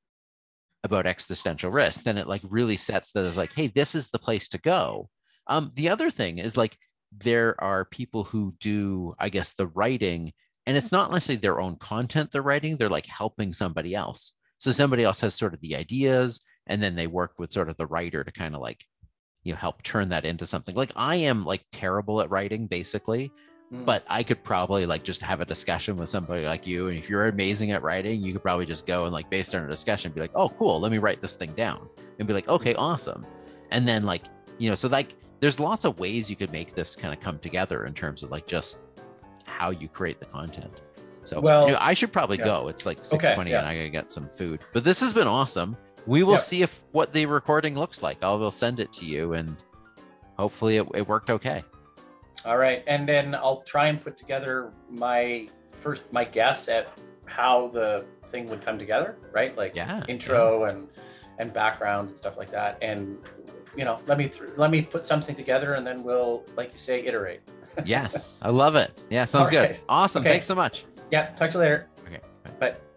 about existential risk, then it like really sets that as like, hey, this is the place to go. Um, the other thing is like, there are people who do, I guess, the writing, and it's not necessarily their own content they're writing, they're like helping somebody else. So somebody else has sort of the ideas, and then they work with sort of the writer to kind of like, you know, help turn that into something. Like I am like terrible at writing basically, mm. but I could probably like just have a discussion with somebody like you. And if you're amazing at writing, you could probably just go and like based on a discussion, be like, oh, cool, let me write this thing down and be like, okay, awesome. And then like, you know, so like there's lots of ways you could make this kind of come together in terms of like just how you create the content. So well, you know, I should probably yeah. go. It's like six twenty okay, yeah. and I gotta get some food, but this has been awesome. We will yep. see if what the recording looks like. I will send it to you, and hopefully it, it worked okay. All right, and then I'll try and put together my first my guess at how the thing would come together, right? Like yeah, intro yeah. and and background and stuff like that. And you know, let me th- let me put something together, and then we'll, like you say, iterate. Yes, I love it. Yeah, sounds right. good. Awesome. Okay. Thanks so much. Yeah. Talk to you later. Okay. Bye. Bye.